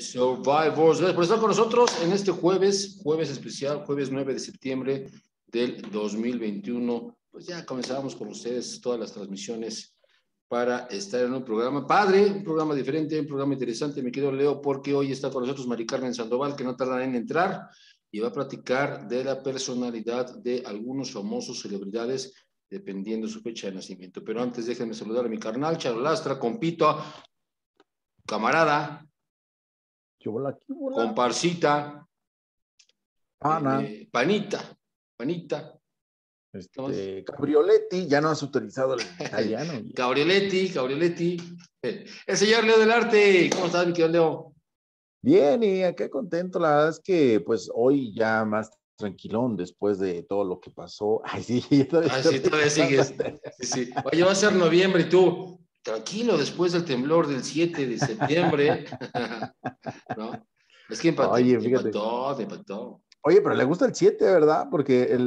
Survivors. Gracias por estar con nosotros en este jueves especial, jueves 9 de septiembre del 2021. Pues ya comenzamos con ustedes todas las transmisiones para estar en un programa padre, un programa diferente, un programa interesante, mi querido Leo, porque hoy está con nosotros Mari Carmen Sandoval, que no tardará en entrar, y va a platicar de la personalidad de algunos famosos celebridades, dependiendo de su fecha de nacimiento. Pero antes déjenme saludar a mi carnal, Charolastra, compito, camarada, comparsita, Ana, panita, Cabrioletti, ya no has utilizado el italiano. Cabrioletti. El señor Leo del Arte, ¿cómo estás, mi querido Leo? Bien, y acá contento, la verdad es que pues hoy ya más tranquilón después de todo lo que pasó. Ay, sí, todavía sigues. Sí. Oye, va a ser noviembre y tú, tranquilo después del temblor del 7 de septiembre. ¿No? Es que empató. Oye, fíjate. Empató. Oye, pero le gusta el 7, ¿verdad? Porque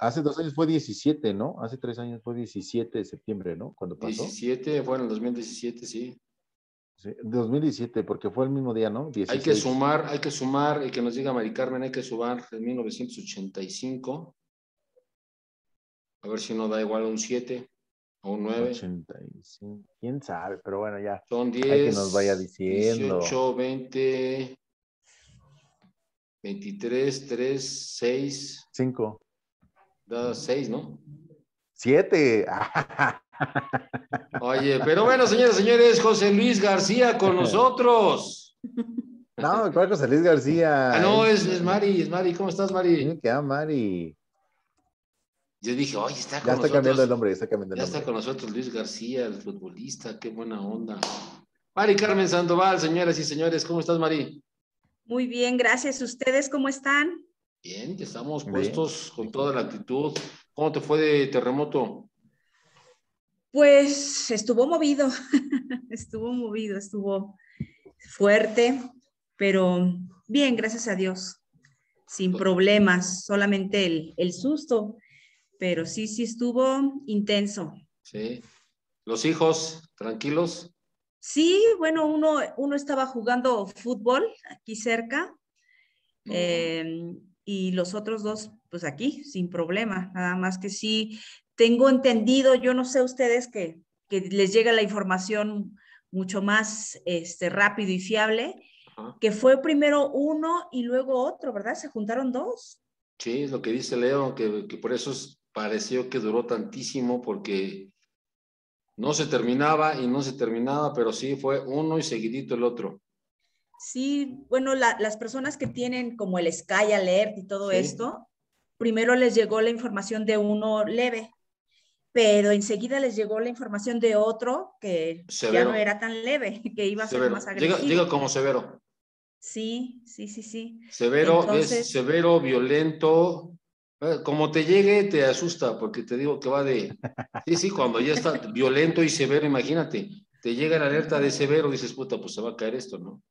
hace 2 años fue 17, ¿no? Hace 3 años fue 17 de septiembre, ¿no? Cuando pasó. 17, bueno, en 2017, sí. Sí, 2017, porque fue el mismo día, ¿no? 16. Hay que sumar, y que nos diga Mari Carmen, hay que sumar en 1985. A ver si nos da igual un 7 o un 9. 85, quién sabe, pero bueno, ya. Son 10. Hay que nos vaya diciendo. 18, 20... 23, 3, 6. 5. Da 6, ¿no? 7. Oye, pero bueno, señores, José Luis García con nosotros. No, ¿cuál José Luis García? Ah, no, es Mari. ¿Cómo estás, Mari? ¿Qué Mari? Yo dije, oye, está cambiando el nombre. Está con nosotros Luis García, el futbolista, qué buena onda. Mari Carmen Sandoval, señoras y señores, ¿cómo estás, Mari? Muy bien, gracias. ¿Ustedes cómo están? Bien, estamos puestos con toda la actitud. ¿Cómo te fue de terremoto? Pues estuvo movido, estuvo fuerte, pero bien, gracias a Dios. Sin problemas, solamente el susto, pero sí estuvo intenso. Sí. ¿Los hijos tranquilos? Sí, bueno, uno estaba jugando fútbol aquí cerca y los otros dos, pues aquí, sin problema. Nada más que sí, tengo entendido, yo no sé ustedes que les llega la información mucho más rápido y fiable, que fue primero uno y luego otro, ¿verdad? Se juntaron dos. Sí, es lo que dice Leo, que por eso pareció que duró tantísimo, porque... No se terminaba, pero sí fue uno y seguidito el otro. Sí, bueno, las personas que tienen como el Sky Alert y todo esto, primero les llegó la información de uno leve, pero enseguida les llegó la información de otro que severo. Ya no era tan leve, que iba a ser más agresivo. Digo como severo. Sí. Severo. Entonces, es severo, violento... Como te llegue, te asusta, porque te digo que va de... Sí, cuando ya está violento y severo, imagínate, te llega la alerta de severo, dices, puta, pues se va a caer esto, ¿no?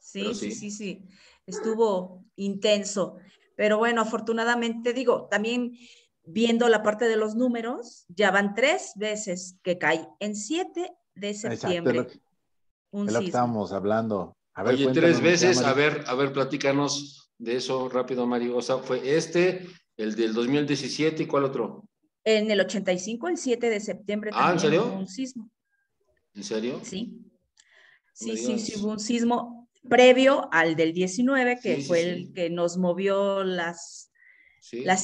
Sí. Estuvo intenso. Pero bueno, afortunadamente, digo, también viendo la parte de los números, ya van 3 veces que cae en 7 de septiembre. Exacto, de lo que estábamos hablando. A ver, oye, 3 veces, a ver, platícanos de eso rápido, Mari. O sea, fue el del 2017, ¿y cuál otro? En el 85, el 7 de septiembre también. ¿En serio? Hubo un sismo. ¿En serio? Sí, hubo un sismo previo al del 19, que fue el que nos movió las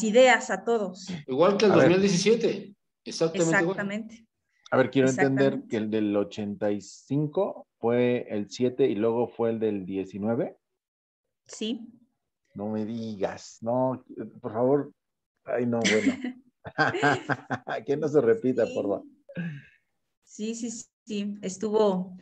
ideas a todos. Igual que el 2017, exactamente igual. A ver, quiero entender que el del 85 fue el 7 y luego fue el del 19. Sí. No me digas, no, por favor. Ay, no, bueno. Que no se repita, por favor. Sí. Estuvo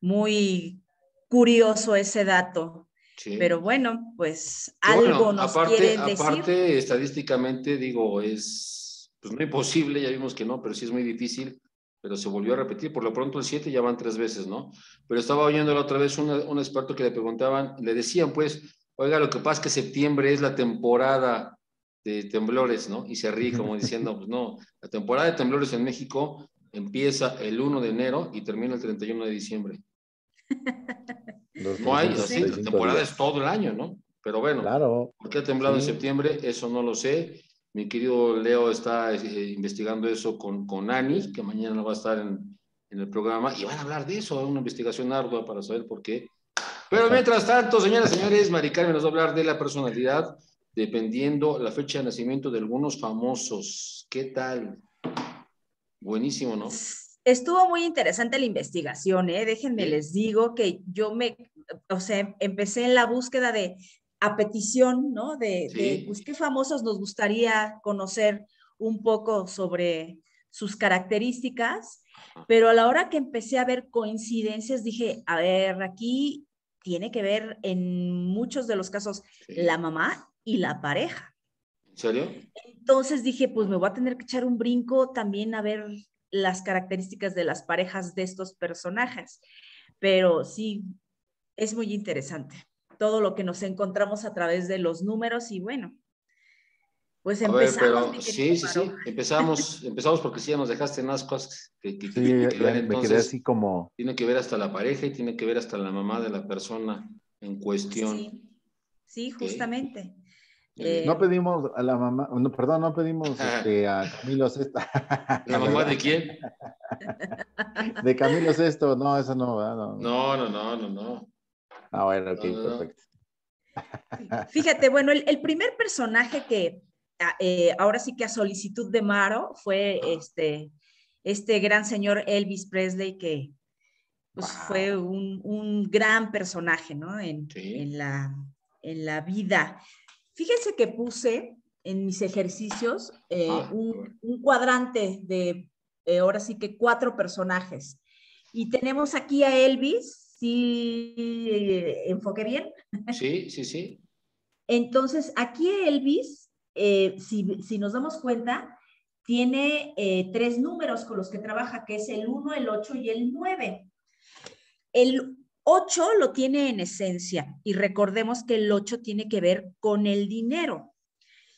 muy curioso ese dato. Sí. Pero bueno, pues algo nos quiere decir. Aparte, estadísticamente, digo, es pues no imposible, ya vimos que no, pero sí es muy difícil. Pero se volvió a repetir, por lo pronto el 7 ya van 3 veces, ¿no? Pero estaba oyendo la otra vez un experto que le preguntaban, le decían pues... Oiga, lo que pasa es que septiembre es la temporada de temblores, ¿no? Y se ríe como diciendo, pues no, la temporada de temblores en México empieza el 1 de enero y termina el 31 de diciembre. No hay temporadas todo el año, ¿no? Pero bueno, claro. ¿Por qué ha temblado en septiembre? Eso no lo sé. Mi querido Leo está investigando eso con Ani, que mañana va a estar en el programa, y van a hablar de eso, una investigación ardua para saber por qué. Pero mientras tanto, señoras y señores, Mari Carmen nos va a hablar de la personalidad dependiendo la fecha de nacimiento de algunos famosos. ¿Qué tal? Buenísimo, ¿no? Estuvo muy interesante la investigación, ¿eh? Déjenme les digo que yo empecé en la búsqueda de, a petición, ¿no? De pues, qué famosos nos gustaría conocer un poco sobre sus características, pero a la hora que empecé a ver coincidencias, dije, a ver, aquí tiene que ver en muchos de los casos la mamá y la pareja. ¿En serio? Entonces dije, pues me voy a tener que echar un brinco también a ver las características de las parejas de estos personajes. Pero sí, es muy interesante todo lo que nos encontramos a través de los números y bueno, pues empezamos. A ver, pero, empezamos porque sí, ya nos dejaste unas cosas que ver, entonces, me quedé así como... Tiene que ver hasta la pareja y tiene que ver hasta la mamá de la persona en cuestión. Sí, justamente. No pedimos a la mamá, no, perdón, no pedimos a Camilo Sexta. ¿La mamá de quién? De Camilo Sexto, no, eso no, ¿verdad? No. Ah, bueno, ok, no. Perfecto. Fíjate, bueno, el primer personaje que ahora sí que a solicitud de Maro fue este gran señor Elvis Presley, que pues, fue un gran personaje, ¿no? En la vida. Fíjense que puse en mis ejercicios un cuadrante de ahora sí que 4 personajes. Y tenemos aquí a Elvis. ¿Sí enfoqué bien? Sí. Entonces, aquí Elvis, si nos damos cuenta, tiene 3 números con los que trabaja, que es el 1, el 8 y el 9. El 8 lo tiene en esencia, y recordemos que el 8 tiene que ver con el dinero,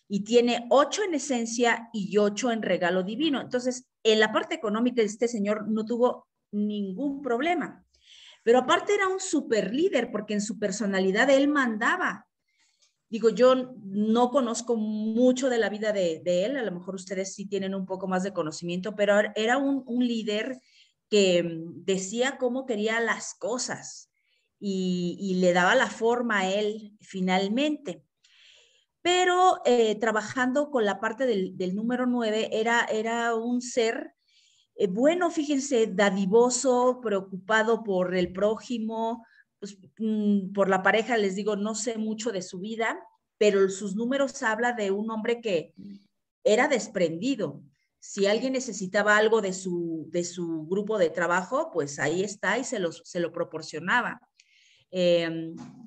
y tiene 8 en esencia y 8 en regalo divino. Entonces, en la parte económica este señor no tuvo ningún problema. Pero aparte era un super líder, porque en su personalidad él mandaba. Digo, yo no conozco mucho de la vida de él, a lo mejor ustedes sí tienen un poco más de conocimiento, pero era un líder que decía cómo quería las cosas y le daba la forma a él finalmente. Pero trabajando con la parte del número 9, era un ser... bueno, fíjense, dadivoso, preocupado por el prójimo, pues, por la pareja, les digo, no sé mucho de su vida, pero sus números habla de un hombre que era desprendido. Si alguien necesitaba algo de su grupo de trabajo, pues ahí está y se lo proporcionaba.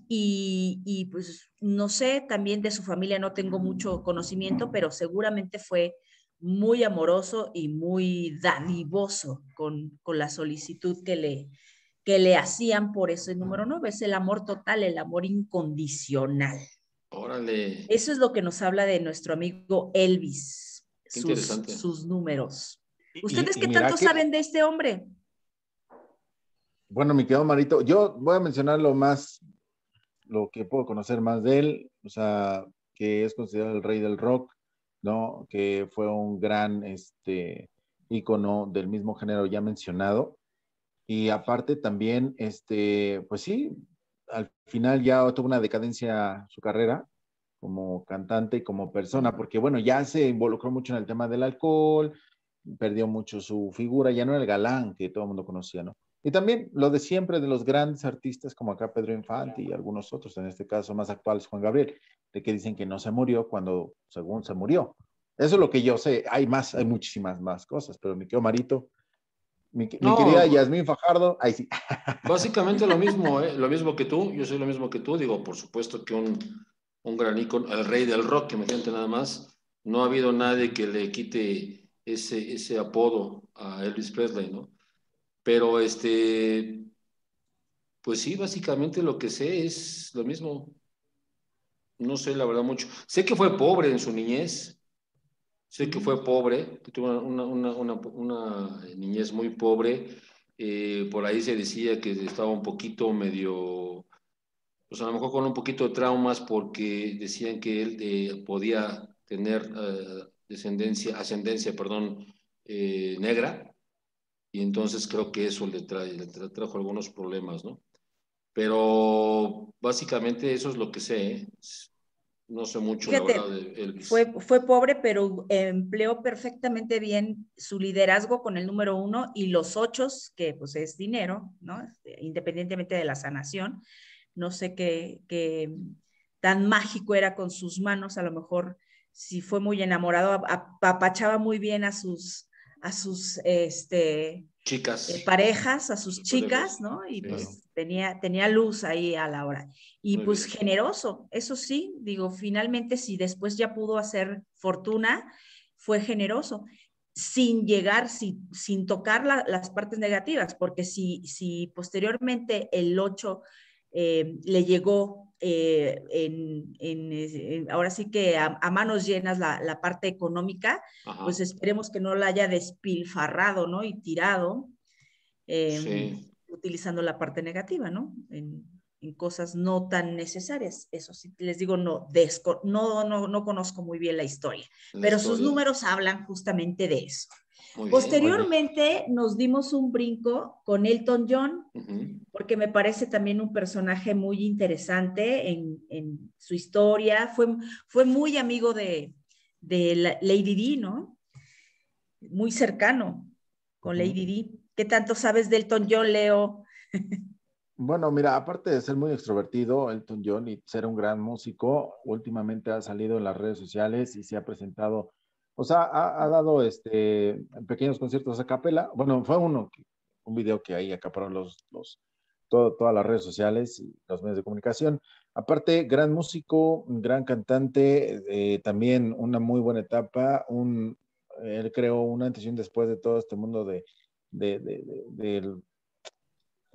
Y pues no sé, también de su familia no tengo mucho conocimiento, pero seguramente fue muy amoroso y muy dadivoso con la solicitud que le hacían por ese número 9. Es el amor total, el amor incondicional. ¡Órale! Eso es lo que nos habla de nuestro amigo Elvis. Qué interesante. Sus números. ¿Ustedes qué tanto saben de este hombre? Bueno, mi querido Marito, yo voy a mencionar lo que puedo conocer más de él, o sea, que es considerado el rey del rock, ¿no? Que fue un gran ícono del mismo género ya mencionado, y aparte también pues sí, al final ya tuvo una decadencia su carrera como cantante y como persona, porque bueno, ya se involucró mucho en el tema del alcohol, perdió mucho su figura, ya no era el galán que todo el mundo conocía, ¿no? Y también lo de siempre de los grandes artistas como acá Pedro Infante y algunos otros, en este caso más actuales Juan Gabriel, de que dicen que no se murió cuando según se murió. Eso es lo que yo sé. Hay muchísimas más cosas, pero me quedo Marito. Mi querida Yasmín Fajardo, ahí sí. Básicamente lo mismo, lo mismo que tú, yo soy lo mismo que tú, digo, por supuesto que un gran ícono, el rey del rock, que me siente nada más, no ha habido nadie que le quite ese apodo a Elvis Presley, ¿no? Pero pues sí, básicamente lo que sé es lo mismo. No sé la verdad mucho. Sé que fue pobre en su niñez. Sé que fue pobre, que tuvo una niñez muy pobre. Por ahí se decía que estaba un poquito medio, pues a lo mejor con un poquito de traumas, porque decían que él podía tener ascendencia negra, y entonces creo que eso le trajo algunos problemas, ¿no? Pero básicamente eso es lo que sé, ¿eh? No sé mucho. Fíjate, la verdad, de Elvis. Fue pobre, pero empleó perfectamente bien su liderazgo con el número 1 y los 8, que pues es dinero, ¿no? Independientemente de la sanación. No sé qué tan mágico era con sus manos, a lo mejor si fue muy enamorado, apapachaba muy bien a sus chicas, ¿no? Y pues claro, tenía luz ahí a la hora. Y muy pues bien. Generoso, eso sí, digo, finalmente si después ya pudo hacer fortuna, fue generoso, sin llegar, sin tocar las partes negativas, porque si posteriormente el 8 le llegó ahora sí que a manos llenas la parte económica, ajá, pues esperemos que no la haya despilfarrado, ¿no? Y tirado, sí, utilizando la parte negativa, ¿no? En cosas no tan necesarias. Eso sí, les digo, no conozco muy bien la historia, pero sus números hablan justamente de eso. Muy Posteriormente bien, nos dimos un brinco con Elton John, uh-huh, porque me parece también un personaje muy interesante en su historia. Fue muy amigo de Lady Di, ¿no? Muy cercano con, uh-huh, Lady Di. ¿Qué tanto sabes de Elton John, Leo? Bueno, mira, aparte de ser muy extrovertido, Elton John, y ser un gran músico, últimamente ha salido en las redes sociales y se ha presentado. O sea, ha dado pequeños conciertos a capela. Bueno, fue un video que ahí acaparó todas las redes sociales y los medios de comunicación. Aparte, gran músico, gran cantante, también una muy buena etapa. Él creó un antes y un después de todo este mundo de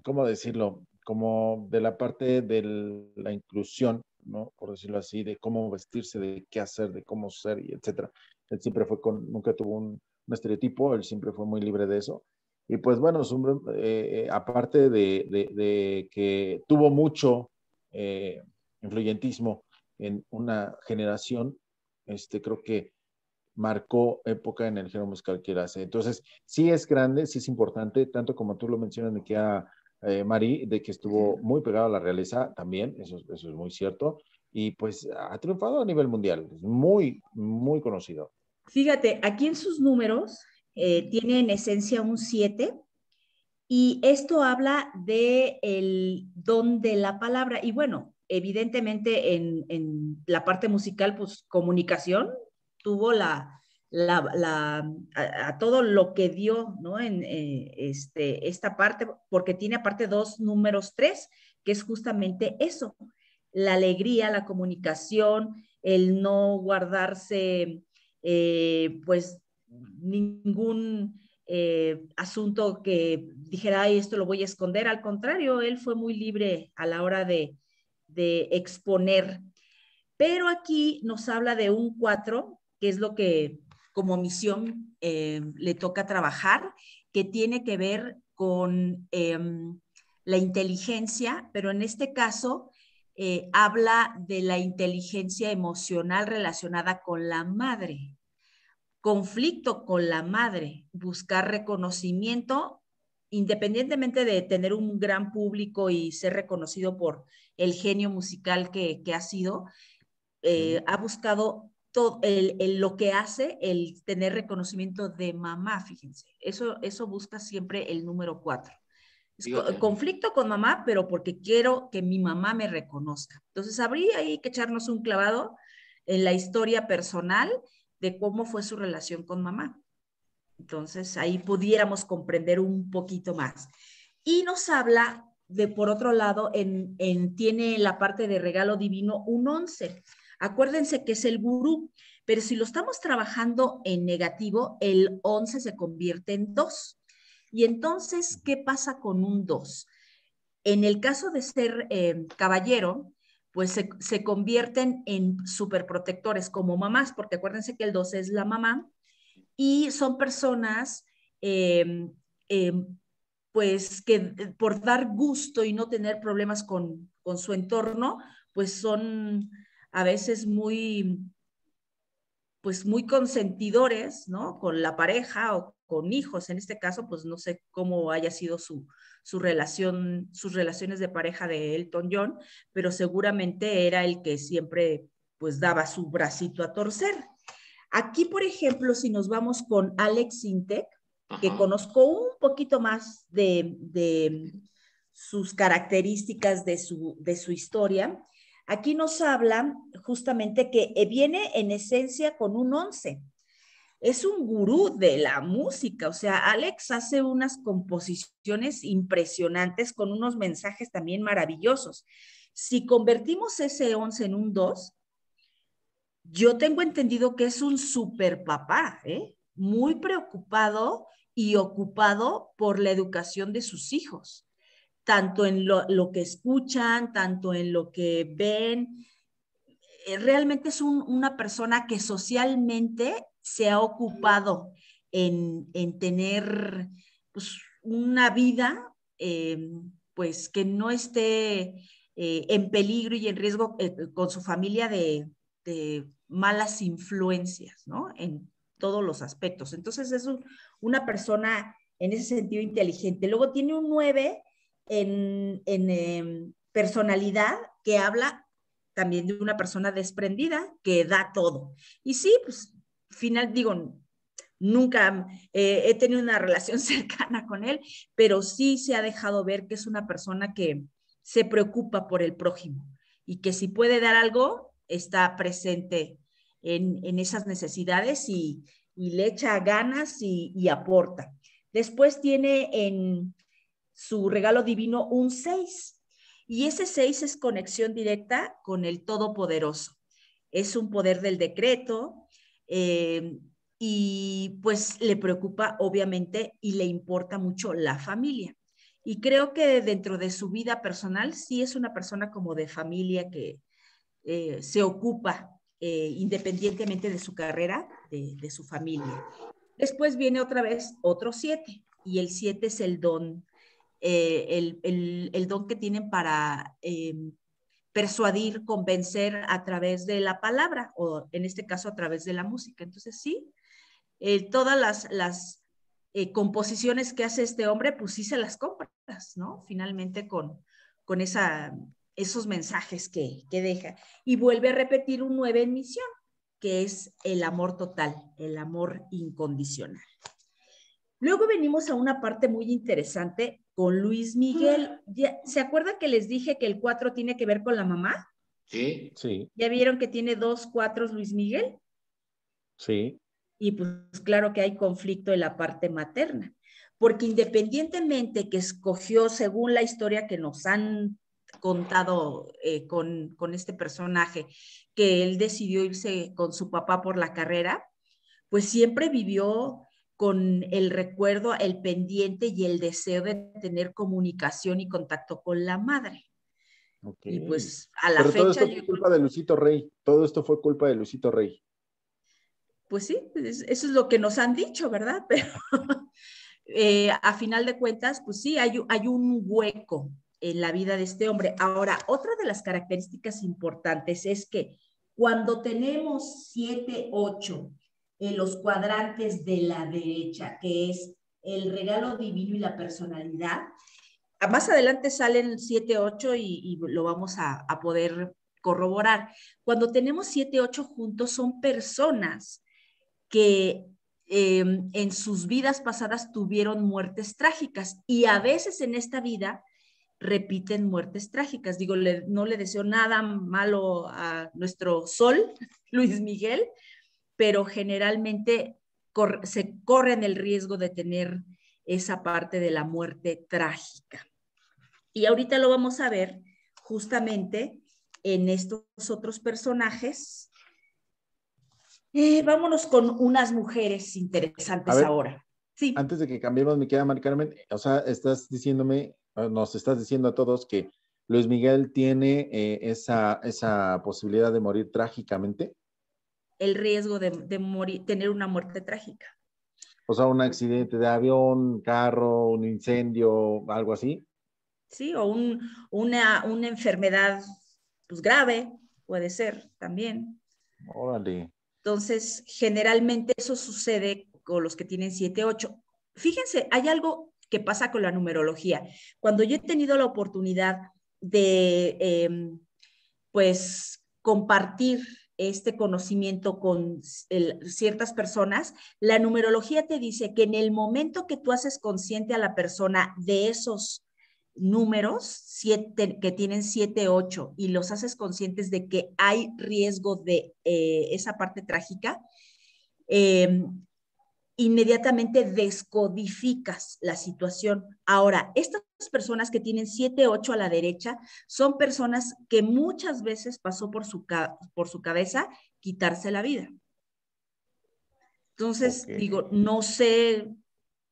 ¿cómo decirlo? Como de la parte de la inclusión, ¿no? Por decirlo así, de cómo vestirse, de qué hacer, de cómo ser, y etcétera. Él siempre nunca tuvo un estereotipo, él siempre fue muy libre de eso. Y pues bueno, aparte de que tuvo mucho influyentismo en una generación, creo que marcó época en el género musical que él hace. Entonces, sí es grande, sí es importante, tanto como tú lo mencionas, de que Mari, de que estuvo muy pegado a la realeza también, eso es muy cierto, y pues ha triunfado a nivel mundial, es muy, muy conocido. Fíjate, aquí en sus números tiene en esencia un 7, y esto habla del don de la palabra, y bueno, evidentemente en la parte musical, pues comunicación, tuvo a todo lo que dio, ¿no? En esta parte, porque tiene aparte dos números 3, que es justamente eso, la alegría, la comunicación, el no guardarse pues ningún asunto que dijera, ay, esto lo voy a esconder. Al contrario, él fue muy libre a la hora de exponer. Pero aquí nos habla de un 4, que es lo que como misión le toca trabajar, que tiene que ver con la inteligencia, pero en este caso habla de la inteligencia emocional relacionada con la madre, conflicto con la madre, buscar reconocimiento, independientemente de tener un gran público y ser reconocido por el genio musical que ha sido, ha buscado todo lo que hace, el tener reconocimiento de mamá, fíjense. Eso busca siempre el número 4. Dígame. Conflicto con mamá, pero porque quiero que mi mamá me reconozca. Entonces, habría ahí que echarnos un clavado en la historia personal de cómo fue su relación con mamá. Entonces, ahí pudiéramos comprender un poquito más. Y nos habla de, por otro lado, tiene la parte de regalo divino un 11. Acuérdense que es el gurú, pero si lo estamos trabajando en negativo, el 11 se convierte en 2. Y entonces, ¿qué pasa con un 2? En el caso de ser caballero, pues se convierten en superprotectores como mamás, porque acuérdense que el 2 es la mamá, y son personas pues que por dar gusto y no tener problemas con su entorno, pues son a veces muy consentidores, ¿no? Con la pareja o con hijos. En este caso, pues no sé cómo haya sido sus relaciones de pareja de Elton John, pero seguramente era el que siempre pues daba su bracito a torcer. Aquí, por ejemplo, si nos vamos con Alex Sintec, que conozco un poquito más de sus características, de su historia, aquí nos habla justamente que viene en esencia con un 11. Es un gurú de la música, o sea, Alex hace unas composiciones impresionantes con unos mensajes también maravillosos. Si convertimos ese 11 en un 2, yo tengo entendido que es un super papá, ¿eh? Muy preocupado y ocupado por la educación de sus hijos, tanto en lo que escuchan, tanto en lo que ven. Realmente es una persona que socialmente se ha ocupado en tener pues, una vida pues, que no esté en peligro y en riesgo con su familia de malas influencias, ¿no? En todos los aspectos. Entonces es una persona en ese sentido inteligente. Luego tiene un 9 en personalidad, que habla también de una persona desprendida que da todo. Y sí, pues final digo, nunca he tenido una relación cercana con él, pero sí se ha dejado ver que es una persona que se preocupa por el prójimo y que si puede dar algo, está presente en esas necesidades y le echa ganas y aporta. Después tiene en su regalo divino un 6, y ese 6 es conexión directa con el Todopoderoso. Es un poder del decreto y pues le preocupa obviamente y le importa mucho la familia. Y creo que dentro de su vida personal sí es una persona como de familia que se ocupa independientemente de su carrera, de su familia. Después viene otra vez otro 7, y el 7 es el don. El don que tienen para persuadir, convencer a través de la palabra, o en este caso a través de la música. Entonces sí, todas las composiciones que hace este hombre, pues sí se las compras, ¿no? Finalmente con esos mensajes que deja. Y vuelve a repetir un 9 en misión, que es el amor total, el amor incondicional. Luego venimos a una parte muy interesante con Luis Miguel. ¿Se acuerdan que les dije que el 4 tiene que ver con la mamá? Sí, sí. ¿Ya vieron que tiene 2 4 Luis Miguel? Sí. Y pues claro que hay conflicto en la parte materna, porque independientemente que escogió según la historia que nos han contado con este personaje, que él decidió irse con su papá por la carrera, pues siempre vivió con el recuerdo, el pendiente y el deseo de tener comunicación y contacto con la madre. Okay. Y pues a la fecha... Pero todo esto fue culpa de Luisito Rey. Todo esto fue culpa de Luisito Rey. Pues sí, eso es lo que nos han dicho, ¿verdad? Pero a final de cuentas, pues sí, hay un hueco en la vida de este hombre. Ahora, otra de las características importantes es que cuando tenemos 7, 8... en los cuadrantes de la derecha, que es el regalo divino y la personalidad. Más adelante salen 7, 8 y lo vamos a poder corroborar. Cuando tenemos 7, 8 juntos, son personas que en sus vidas pasadas tuvieron muertes trágicas, y a veces en esta vida repiten muertes trágicas. Digo, no le deseo nada malo a nuestro Sol, Luis Miguel, pero generalmente se corren el riesgo de tener esa parte de la muerte trágica. Y ahorita lo vamos a ver justamente en estos otros personajes. Vámonos con unas mujeres interesantes ahora. Sí. Antes de que cambiemos, me queda Mari Carmen, o sea, nos estás diciendo a todos que Luis Miguel tiene esa posibilidad de morir trágicamente. El riesgo de morir, tener una muerte trágica. O sea, un accidente de avión, carro, un incendio, algo así. Sí, o una enfermedad pues, grave, puede ser también. Órale. Entonces, generalmente eso sucede con los que tienen 7, 8. Fíjense, hay algo que pasa con la numerología. Cuando yo he tenido la oportunidad de, pues, compartir este conocimiento con ciertas personas, la numerología te dice que en el momento que tú haces consciente a la persona de esos números que tienen 7, 8 y los haces conscientes de que hay riesgo de esa parte trágica, inmediatamente descodificas la situación. Ahora, estas personas que tienen 7, 8 a la derecha son personas que muchas veces pasó por su cabeza quitarse la vida. Entonces, okay, digo, no sé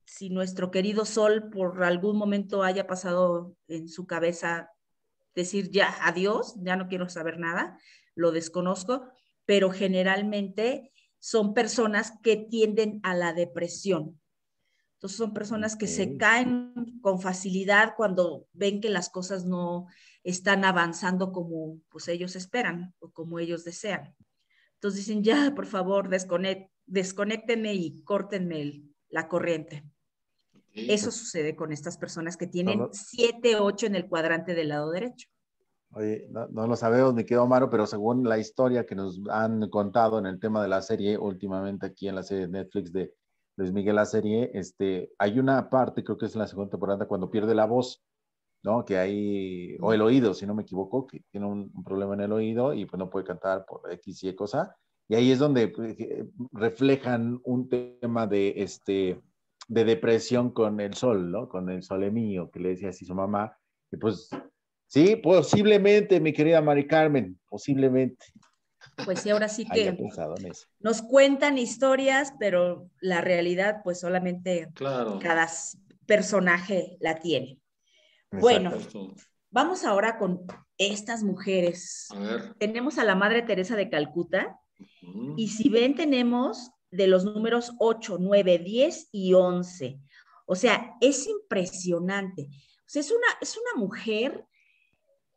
si nuestro querido Sol por algún momento haya pasado en su cabeza decir ya, adiós, ya no quiero saber nada, lo desconozco, pero generalmente son personas que tienden a la depresión. Entonces son personas que se caen con facilidad cuando ven que las cosas no están avanzando como pues, ellos esperan o como ellos desean. Entonces dicen ya, por favor, desconéctenme y córtenme la corriente. Eso sucede con estas personas que tienen 7, 8 en el cuadrante del lado derecho. Oye, no lo sabemos, mi querido Maro, pero según la historia que nos han contado en el tema de la serie, últimamente aquí en la serie de Netflix de Luis Miguel, la serie, hay una parte, creo que es en la segunda temporada, cuando pierde la voz, ¿no? Que hay, o el oído, si no me equivoco, que tiene un problema en el oído y pues no puede cantar por X y cosa. Y ahí es donde reflejan un tema de depresión con el sol, ¿no? Con el sole mío, que le decía así su mamá. Y pues, sí, posiblemente, mi querida Mari Carmen, posiblemente. Pues sí, ahora sí que nos cuentan historias, pero la realidad, pues solamente cada personaje la tiene. Exacto. Bueno, vamos ahora con estas mujeres. A ver. Tenemos a la Madre Teresa de Calcuta. Y si ven, tenemos de los números 8, 9, 10 y 11. O sea, es impresionante. O sea, es una mujer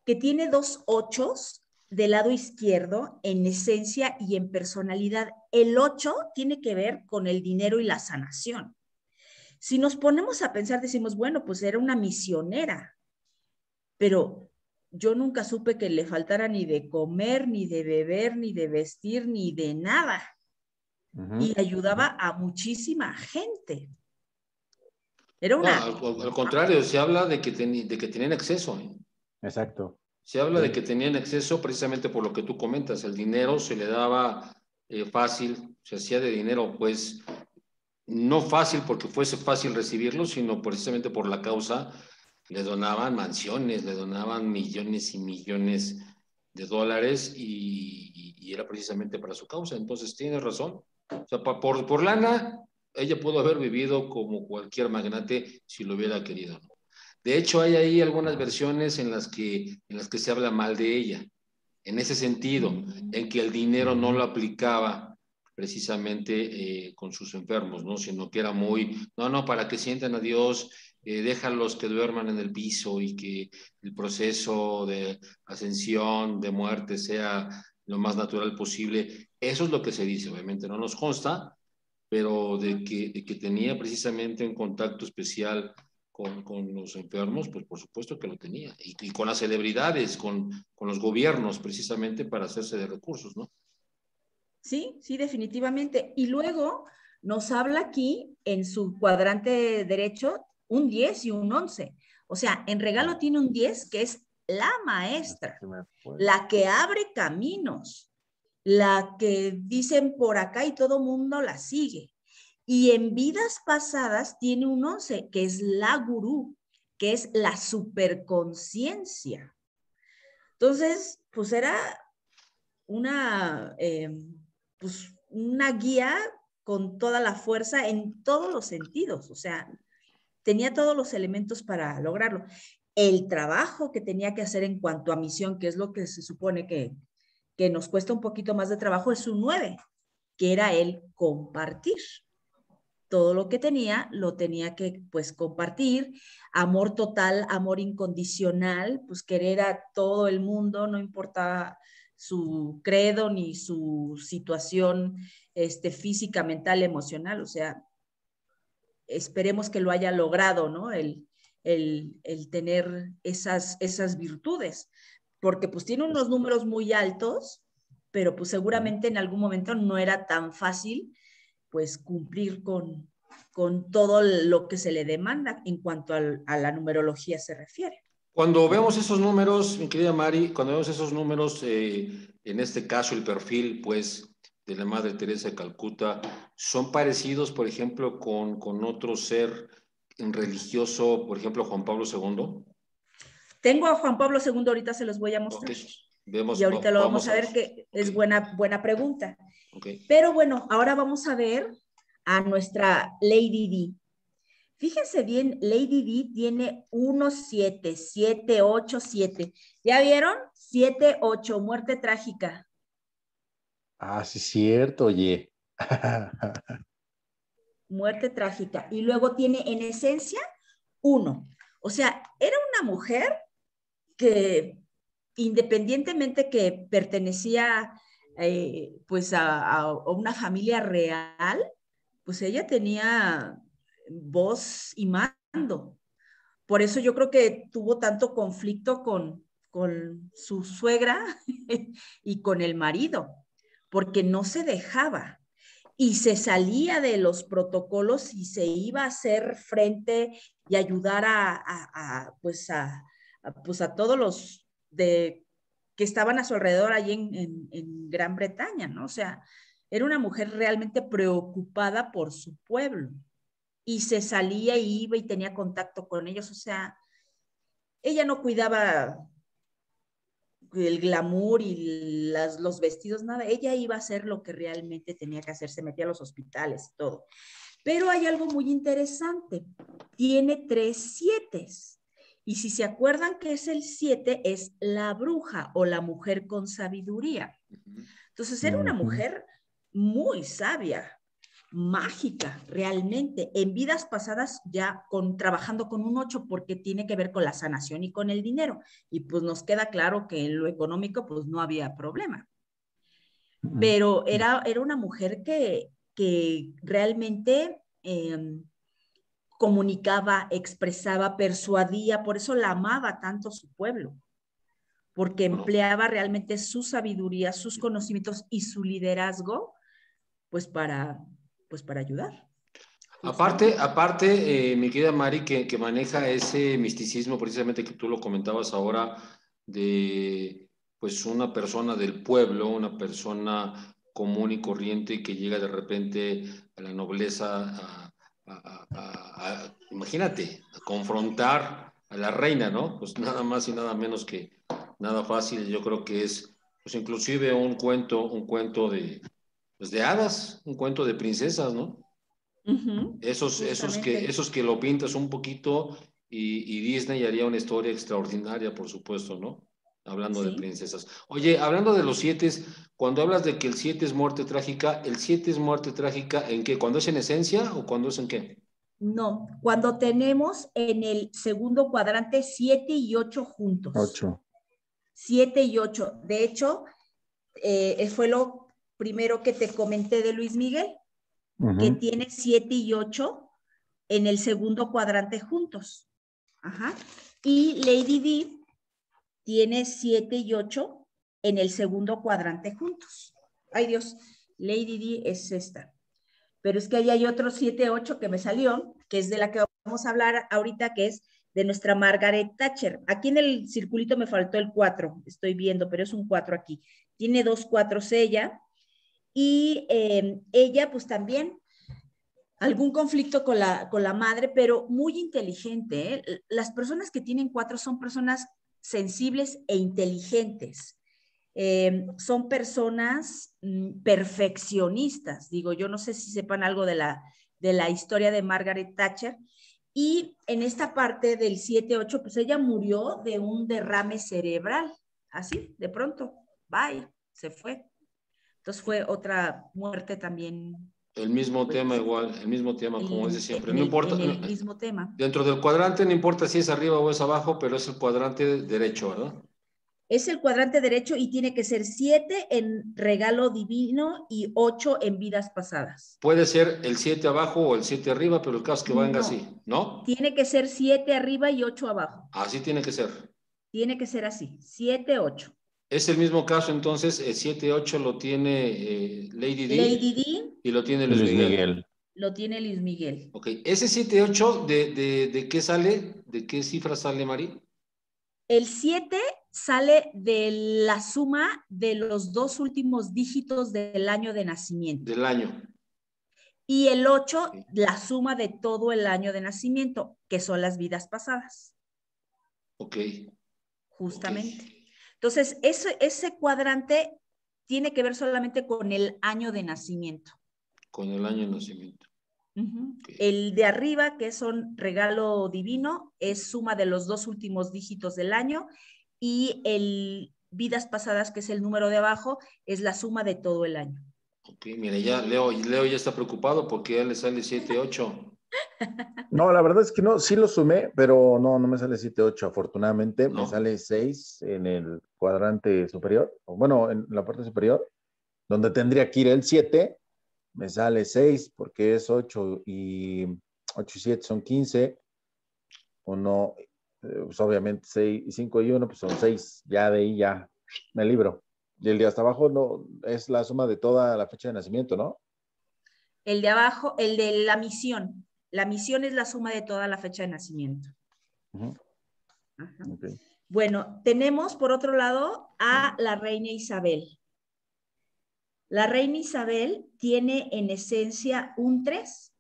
que tiene dos 8s del lado izquierdo en esencia y en personalidad. El 8 tiene que ver con el dinero y la sanación. Si nos ponemos a pensar, decimos, bueno, pues era una misionera, pero yo nunca supe que le faltara ni de comer, ni de beber, ni de vestir, ni de nada. Uh-huh. Y ayudaba a muchísima gente. Era una... No, al contrario, se habla de que tenían exceso. Exacto. Se habla de que tenían exceso precisamente por lo que tú comentas. El dinero se le daba fácil, se hacía de dinero, pues, no fácil porque fuese fácil recibirlo, sino precisamente por la causa. Le donaban mansiones, le donaban millones y millones de dólares y era precisamente para su causa. Entonces, tienes razón. O sea, por lana, ella pudo haber vivido como cualquier magnate si lo hubiera querido. De hecho, hay ahí algunas versiones en las que se habla mal de ella. En ese sentido, en que el dinero no lo aplicaba precisamente con sus enfermos, ¿no? Sino que era muy, no, para que sientan a Dios... déjalos que duerman en el piso y que el proceso de ascensión, de muerte, sea lo más natural posible. Eso es lo que se dice, obviamente no nos consta, pero de que tenía precisamente un contacto especial con los enfermos, pues por supuesto que lo tenía. Y con las celebridades, con los gobiernos, precisamente para hacerse de recursos, ¿no? Sí, sí, definitivamente. Y luego nos habla aquí, en su cuadrante derecho, un 10 y un 11. O sea, en regalo tiene un 10 que es la maestra, la que abre caminos, la que dicen por acá y todo mundo la sigue. Y en vidas pasadas tiene un 11 que es la gurú, que es la superconciencia. Entonces, pues era una guía con toda la fuerza en todos los sentidos. O sea, tenía todos los elementos para lograrlo. El trabajo que tenía que hacer en cuanto a misión, que es lo que se supone que nos cuesta un poquito más de trabajo, es un 9, que era el compartir. todo lo que tenía, lo tenía que pues compartir, amor total, amor incondicional, pues querer a todo el mundo, no importaba su credo ni su situación física, mental, emocional, o sea, esperemos que lo haya logrado, ¿no? El tener esas virtudes, porque pues tiene unos números muy altos, pero pues seguramente en algún momento no era tan fácil pues cumplir con todo lo que se le demanda en cuanto a la numerología se refiere. Cuando vemos esos números, mi querida Mari, cuando vemos esos números, en este caso el perfil pues de la Madre Teresa de Calcuta, son parecidos, por ejemplo, con otro ser religioso, por ejemplo, Juan Pablo II. Tengo a Juan Pablo II, ahorita se los voy a mostrar. Okay. Vemos, y ahorita vamos a ver que es buena pregunta. Okay. Pero bueno, ahora vamos a ver a nuestra Lady Di. Fíjense bien, Lady Di tiene 1, 7, 7, 8, 7. ¿Ya vieron? 7, 8, muerte trágica. Ah, sí, cierto, oye. Muerte trágica. Y luego tiene en esencia 1. O sea, era una mujer que... independientemente que pertenecía pues a una familia real, pues ella tenía voz y mando. Por eso yo creo que tuvo tanto conflicto con su suegra y con el marido, porque no se dejaba y se salía de los protocolos y se iba a hacer frente y ayudar a todos los que estaban a su alrededor allí en Gran Bretaña, ¿no? O sea, era una mujer realmente preocupada por su pueblo y se salía y iba y tenía contacto con ellos, o sea, ella no cuidaba el glamour y los vestidos, nada, ella iba a hacer lo que realmente tenía que hacer, se metía a los hospitales y todo. Pero hay algo muy interesante, tiene 3 7. Y si se acuerdan que es el 7, es la bruja o la mujer con sabiduría. Entonces era una mujer muy sabia, mágica, realmente. En vidas pasadas ya trabajando con un 8 porque tiene que ver con la sanación y con el dinero. Y pues nos queda claro que en lo económico pues no había problema. Pero era una mujer que realmente... comunicaba, expresaba, persuadía, por eso la amaba tanto su pueblo, porque empleaba realmente su sabiduría, sus conocimientos y su liderazgo, pues para ayudar. Aparte, mi querida Mari, que maneja ese misticismo precisamente que tú lo comentabas ahora, de pues una persona del pueblo, una persona común y corriente que llega de repente a la nobleza, imagínate, a confrontar a la reina, ¿no? Pues nada más y nada menos que nada fácil. Yo creo que es, pues inclusive un cuento de hadas, un cuento de princesas, ¿no? Esos que lo pintas un poquito y Disney haría una historia extraordinaria, por supuesto, ¿no? Hablando de princesas. Oye, hablando de los 7, cuando hablas de que el 7 es muerte trágica, ¿el 7 es muerte trágica en qué? ¿Cuándo es en esencia o cuándo es en qué? No, cuando tenemos en el segundo cuadrante 7 y 8 juntos. 8. 7 y 8. De hecho, fue lo primero que te comenté de Luis Miguel, que tiene 7 y 8 en el segundo cuadrante juntos. Ajá. Y Lady Di tiene 7 y 8 en el segundo cuadrante juntos. Ay Dios, Lady Di es esta. Pero es que ahí hay otro 7, 8 que me salió, que es de la que vamos a hablar ahorita, que es de nuestra Margaret Thatcher. Aquí en el circulito me faltó el 4, estoy viendo, pero es un 4 aquí. Tiene 2 4 ella. Y ella pues también algún conflicto con la madre, pero muy inteligente, ¿eh? Las personas que tienen 4 son personas sensibles e inteligentes. Son personas perfeccionistas. Digo, yo no sé si sepan algo de la historia de Margaret Thatcher. Y en esta parte del 7-8, pues ella murió de un derrame cerebral. Así, de pronto. Bye, se fue. Entonces fue otra muerte también El mismo tema igual, el mismo tema como es de siempre. No importa. El mismo tema. Dentro del cuadrante no importa si es arriba o es abajo, pero es el cuadrante derecho, ¿verdad? Es el cuadrante derecho y tiene que ser 7 en regalo divino y 8 en vidas pasadas. Puede ser el 7 abajo o el 7 arriba, pero el caso que venga así, ¿no? Tiene que ser 7 arriba y 8 abajo. Así tiene que ser. Tiene que ser así, 7, 8. Es el mismo caso, entonces, el 7, 8 lo tiene Lady Di. Y lo tiene Luis Miguel. Lo tiene Luis Miguel. Ok, ese 7-8, ¿de qué sale? ¿De qué cifra sale, Mari? El 7 sale de la suma de los 2 últimos dígitos del año de nacimiento. Del año. Y el 8, okay, la suma de todo el año de nacimiento, que son las vidas pasadas. Ok. Justamente. Okay. Entonces, ese cuadrante tiene que ver solamente con el año de nacimiento. Con el año de nacimiento. Uh-huh. Okay. El de arriba, que son regalo divino, es suma de los 2 últimos dígitos del año, y el vidas pasadas, que es el número de abajo, es la suma de todo el año. Ok, mire, ya Leo ya está preocupado porque ya le sale 7, 8. No, la verdad es que no, sí lo sumé, pero no me sale 7, 8, afortunadamente, no. Me sale 6 en el cuadrante superior, bueno, en la parte superior, donde tendría que ir el 7, me sale 6, porque es 8 y 8 y 7 son 15, uno, pues obviamente 6, 5 y 1 pues son 6, ya de ahí ya me libro. Y el de hasta abajo no es la suma de toda la fecha de nacimiento, ¿no? El de abajo, el de la misión. La misión es la suma de toda la fecha de nacimiento. Uh-huh. Ajá. Okay. Bueno, tenemos por otro lado a la reina Isabel. La reina Isabel tiene en esencia un 3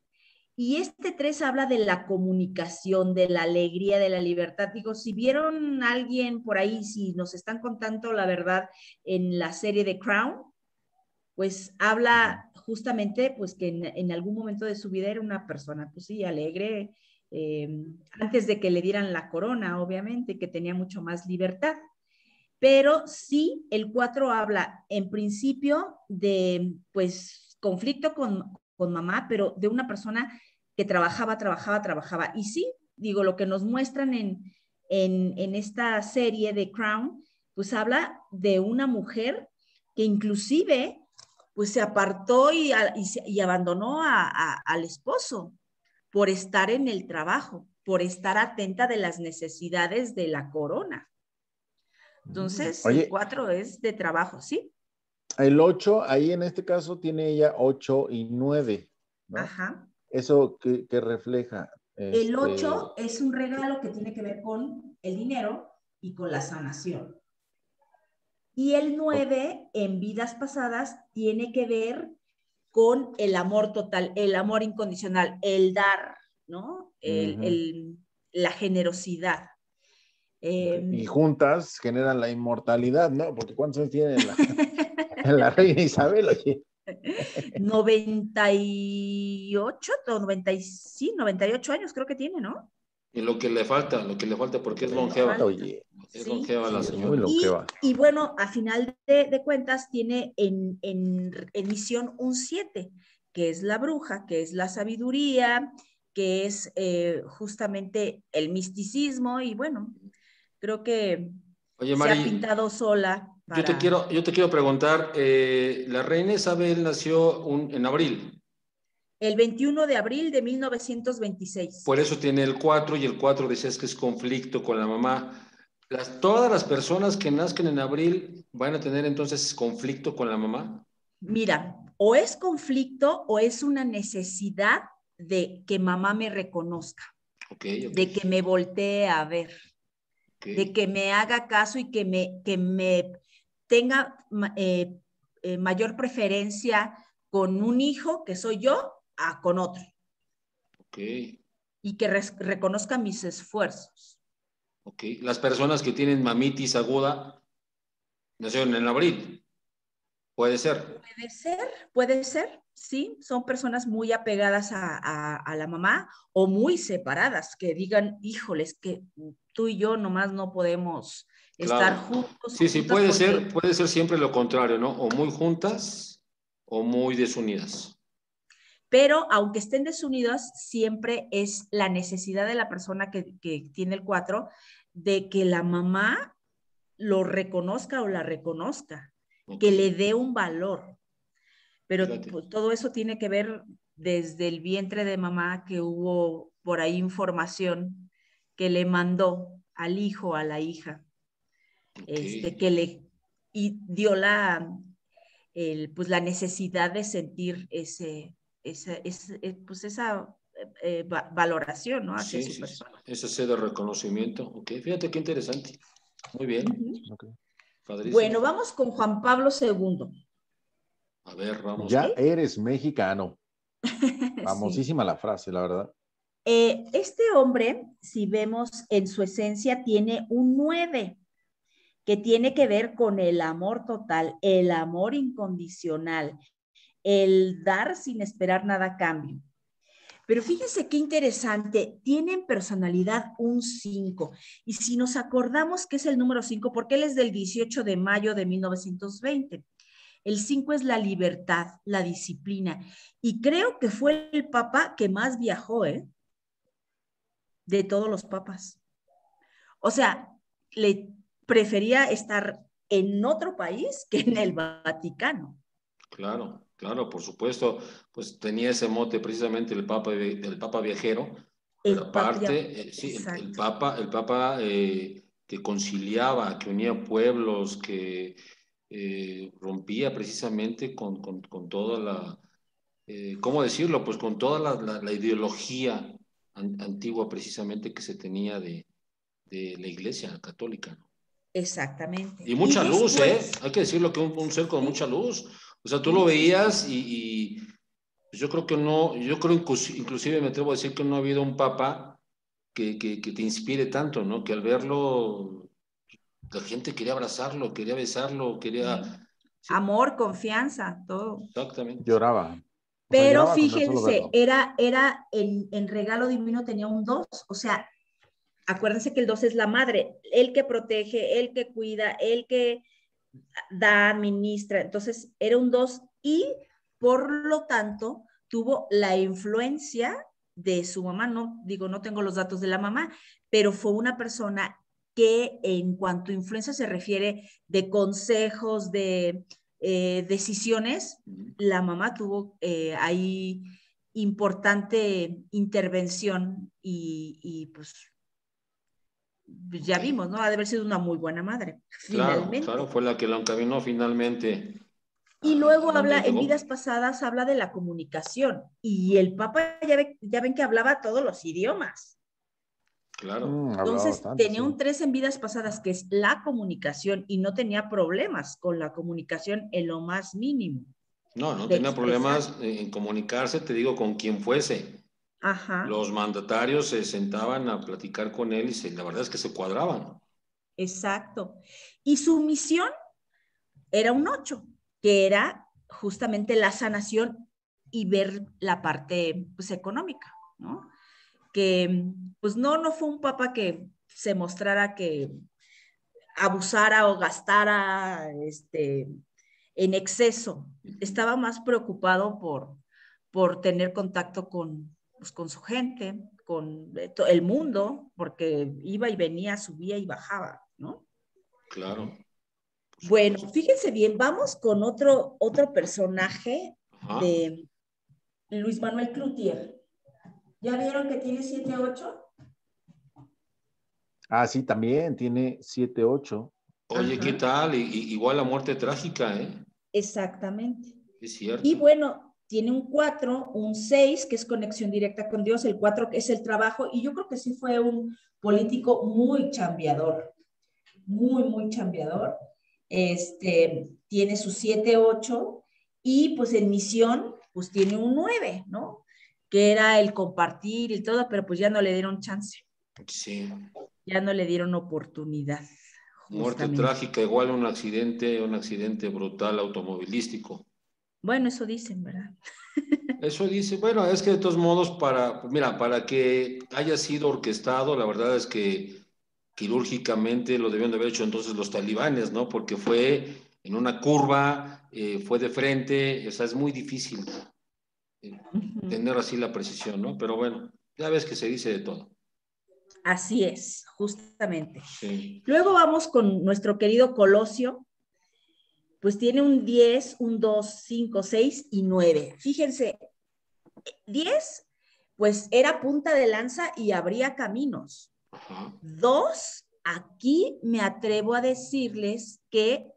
y este 3 habla de la comunicación, de la alegría, de la libertad. Digo, si vieron a alguien por ahí, si nos están contando la verdad en la serie de Crown, pues habla justamente pues que en algún momento de su vida era una persona, pues sí, alegre, antes de que le dieran la corona, obviamente, que tenía mucho más libertad. Pero sí, el 4 habla en principio de pues conflicto con mamá, pero de una persona que trabajaba. Y sí, digo, lo que nos muestran en esta serie de Crown, pues habla de una mujer que inclusive pues se apartó y abandonó al esposo por estar en el trabajo, por estar atenta de las necesidades de la corona. Entonces, oye, el 4 es de trabajo, ¿sí? El 8, ahí en este caso tiene ella 8 y 9, ¿no? Ajá. ¿Eso qué refleja? El 8 es un regalo que tiene que ver con el dinero y con la sanación. Y el 9, en vidas pasadas, tiene que ver con el amor total, el amor incondicional, el dar, ¿no? La generosidad. Y juntas generan la inmortalidad, ¿no? Porque ¿cuántos años tiene la reina Isabel? Oye. 98 años creo que tiene, ¿no? Y lo que le falta porque es longeva. Oye, es longeva la señora. Y bueno, a final de cuentas tiene en misión un 7, que es la bruja, que es la sabiduría, que es justamente el misticismo y bueno, creo que oye, Mari, se ha pintado sola. Para... Yo te quiero preguntar, la reina Isabel nació en abril. El 21 de abril de 1926. Por eso tiene el 4 y el 4 decías que es conflicto con la mamá. ¿Todas las personas que nazcan en abril van a tener entonces conflicto con la mamá? Mira, o es conflicto o es una necesidad de que mamá me reconozca, de que me voltee a ver, de que me haga caso y que me tenga mayor preferencia con un hijo que soy yo a con otro. Ok. Y que reconozca mis esfuerzos. Ok. Las personas que tienen mamitis aguda nacieron en abril. ¿Puede ser? Puede ser. Sí, son personas muy apegadas a la mamá o muy separadas, que digan, híjoles, que tú y yo nomás no podemos estar juntos. Sí, puede ser siempre lo contrario, ¿no? O muy juntas o muy desunidas. Pero aunque estén desunidos, siempre es la necesidad de la persona que tiene el 4 de que la mamá lo reconozca o la reconozca, que le dé un valor. Pero todo eso tiene que ver desde el vientre de mamá, que hubo por ahí información que le mandó al hijo, a la hija, que le dio la necesidad de sentir esa valoración, ¿no? Hacia su persona. Esa sed de reconocimiento. Okay. Fíjate qué interesante. Muy bien. Okay. Bueno, vamos con Juan Pablo II. A ver, vamos. Ya eres mexicano. Famosísima la frase, la verdad. Este hombre, si vemos en su esencia, tiene un 9, que tiene que ver con el amor total, el amor incondicional, el dar sin esperar nada a cambio. Pero fíjense qué interesante, tienen personalidad un 5. Y si nos acordamos que es el número 5, porque él es del 18 de mayo de 1920. El 5 es la libertad, la disciplina. Y creo que fue el papa que más viajó, de todos los papas. O sea, le prefería estar en otro país que en el Vaticano. Claro, claro, por supuesto. Pues tenía ese mote precisamente el papa viajero. El papa que conciliaba, que unía pueblos, que... rompía precisamente con toda la, ¿cómo decirlo? Pues con toda la ideología antigua precisamente que se tenía de la Iglesia católica, ¿no? Exactamente. Y mucha luz, hay que decirlo, que un ser con mucha luz. O sea, tú lo veías y yo creo que no, yo creo inclusive me atrevo a decir que no ha habido un papa que te inspire tanto, ¿no? Que al verlo... la gente quería abrazarlo, quería besarlo, quería... Amor, confianza, todo. Exactamente. Lloraba. Pero lloraba, fíjense, era en regalo divino tenía un 2, o sea, acuérdense que el 2 es la madre, el que protege, el que cuida, el que da, administra, entonces era un 2 y por lo tanto tuvo la influencia de su mamá, no tengo los datos de la mamá, pero fue una persona que en cuanto a influencia se refiere de consejos, de decisiones, la mamá tuvo ahí importante intervención y pues ya vimos, ¿no? Ha de haber sido una muy buena madre, finalmente. Claro, fue la que lo encaminó finalmente. Y luego en vidas pasadas habla de la comunicación y el Papa ya ven que hablaba todos los idiomas. Claro. Entonces tenía un 3 en vidas pasadas, que es la comunicación, y no tenía problemas con la comunicación en lo más mínimo. No tenía problemas en comunicarse, te digo, con quien fuese. Ajá. Los mandatarios se sentaban a platicar con él y la verdad es que se cuadraban. Exacto. Y su misión era un 8, que era justamente la sanación y ver la parte pues, económica, ¿no? Que pues no fue un papa que se mostrara que abusara o gastara en exceso. Estaba más preocupado por tener contacto con su gente, con el mundo, porque iba y venía, subía y bajaba, ¿no? Claro. Bueno, fíjense bien, vamos con otro personaje. Ajá. De Luis Manuel Cloutier. ¿Ya vieron que tiene 7-8? Ah, sí, también tiene 7-8. Oye, ajá. ¿Qué tal? Igual la muerte trágica, Exactamente. Es cierto. Y bueno, tiene un 4, un 6, que es conexión directa con Dios, el 4 que es el trabajo, y yo creo que sí fue un político muy chambeador, muy, muy chambeador. Tiene su 7-8, y pues en misión, pues tiene un 9, ¿no? Que era el compartir y todo, pero pues ya no le dieron chance. Sí. Ya no le dieron oportunidad. Muerte trágica, igual un accidente brutal automovilístico. Bueno, eso dicen, ¿verdad? Eso dice, bueno, es que de todos modos, para que haya sido orquestado, la verdad es que quirúrgicamente lo debían de haber hecho entonces los talibanes, ¿no? Porque fue en una curva, fue de frente, o sea, es muy difícil. tener así la precisión, ¿no? Pero bueno, ya ves que se dice de todo. Así es, justamente. Sí. Luego vamos con nuestro querido Colosio, pues tiene un 10, un 2, 5, 6 y 9. Fíjense, 10, pues era punta de lanza y abría caminos. 2, aquí me atrevo a decirles que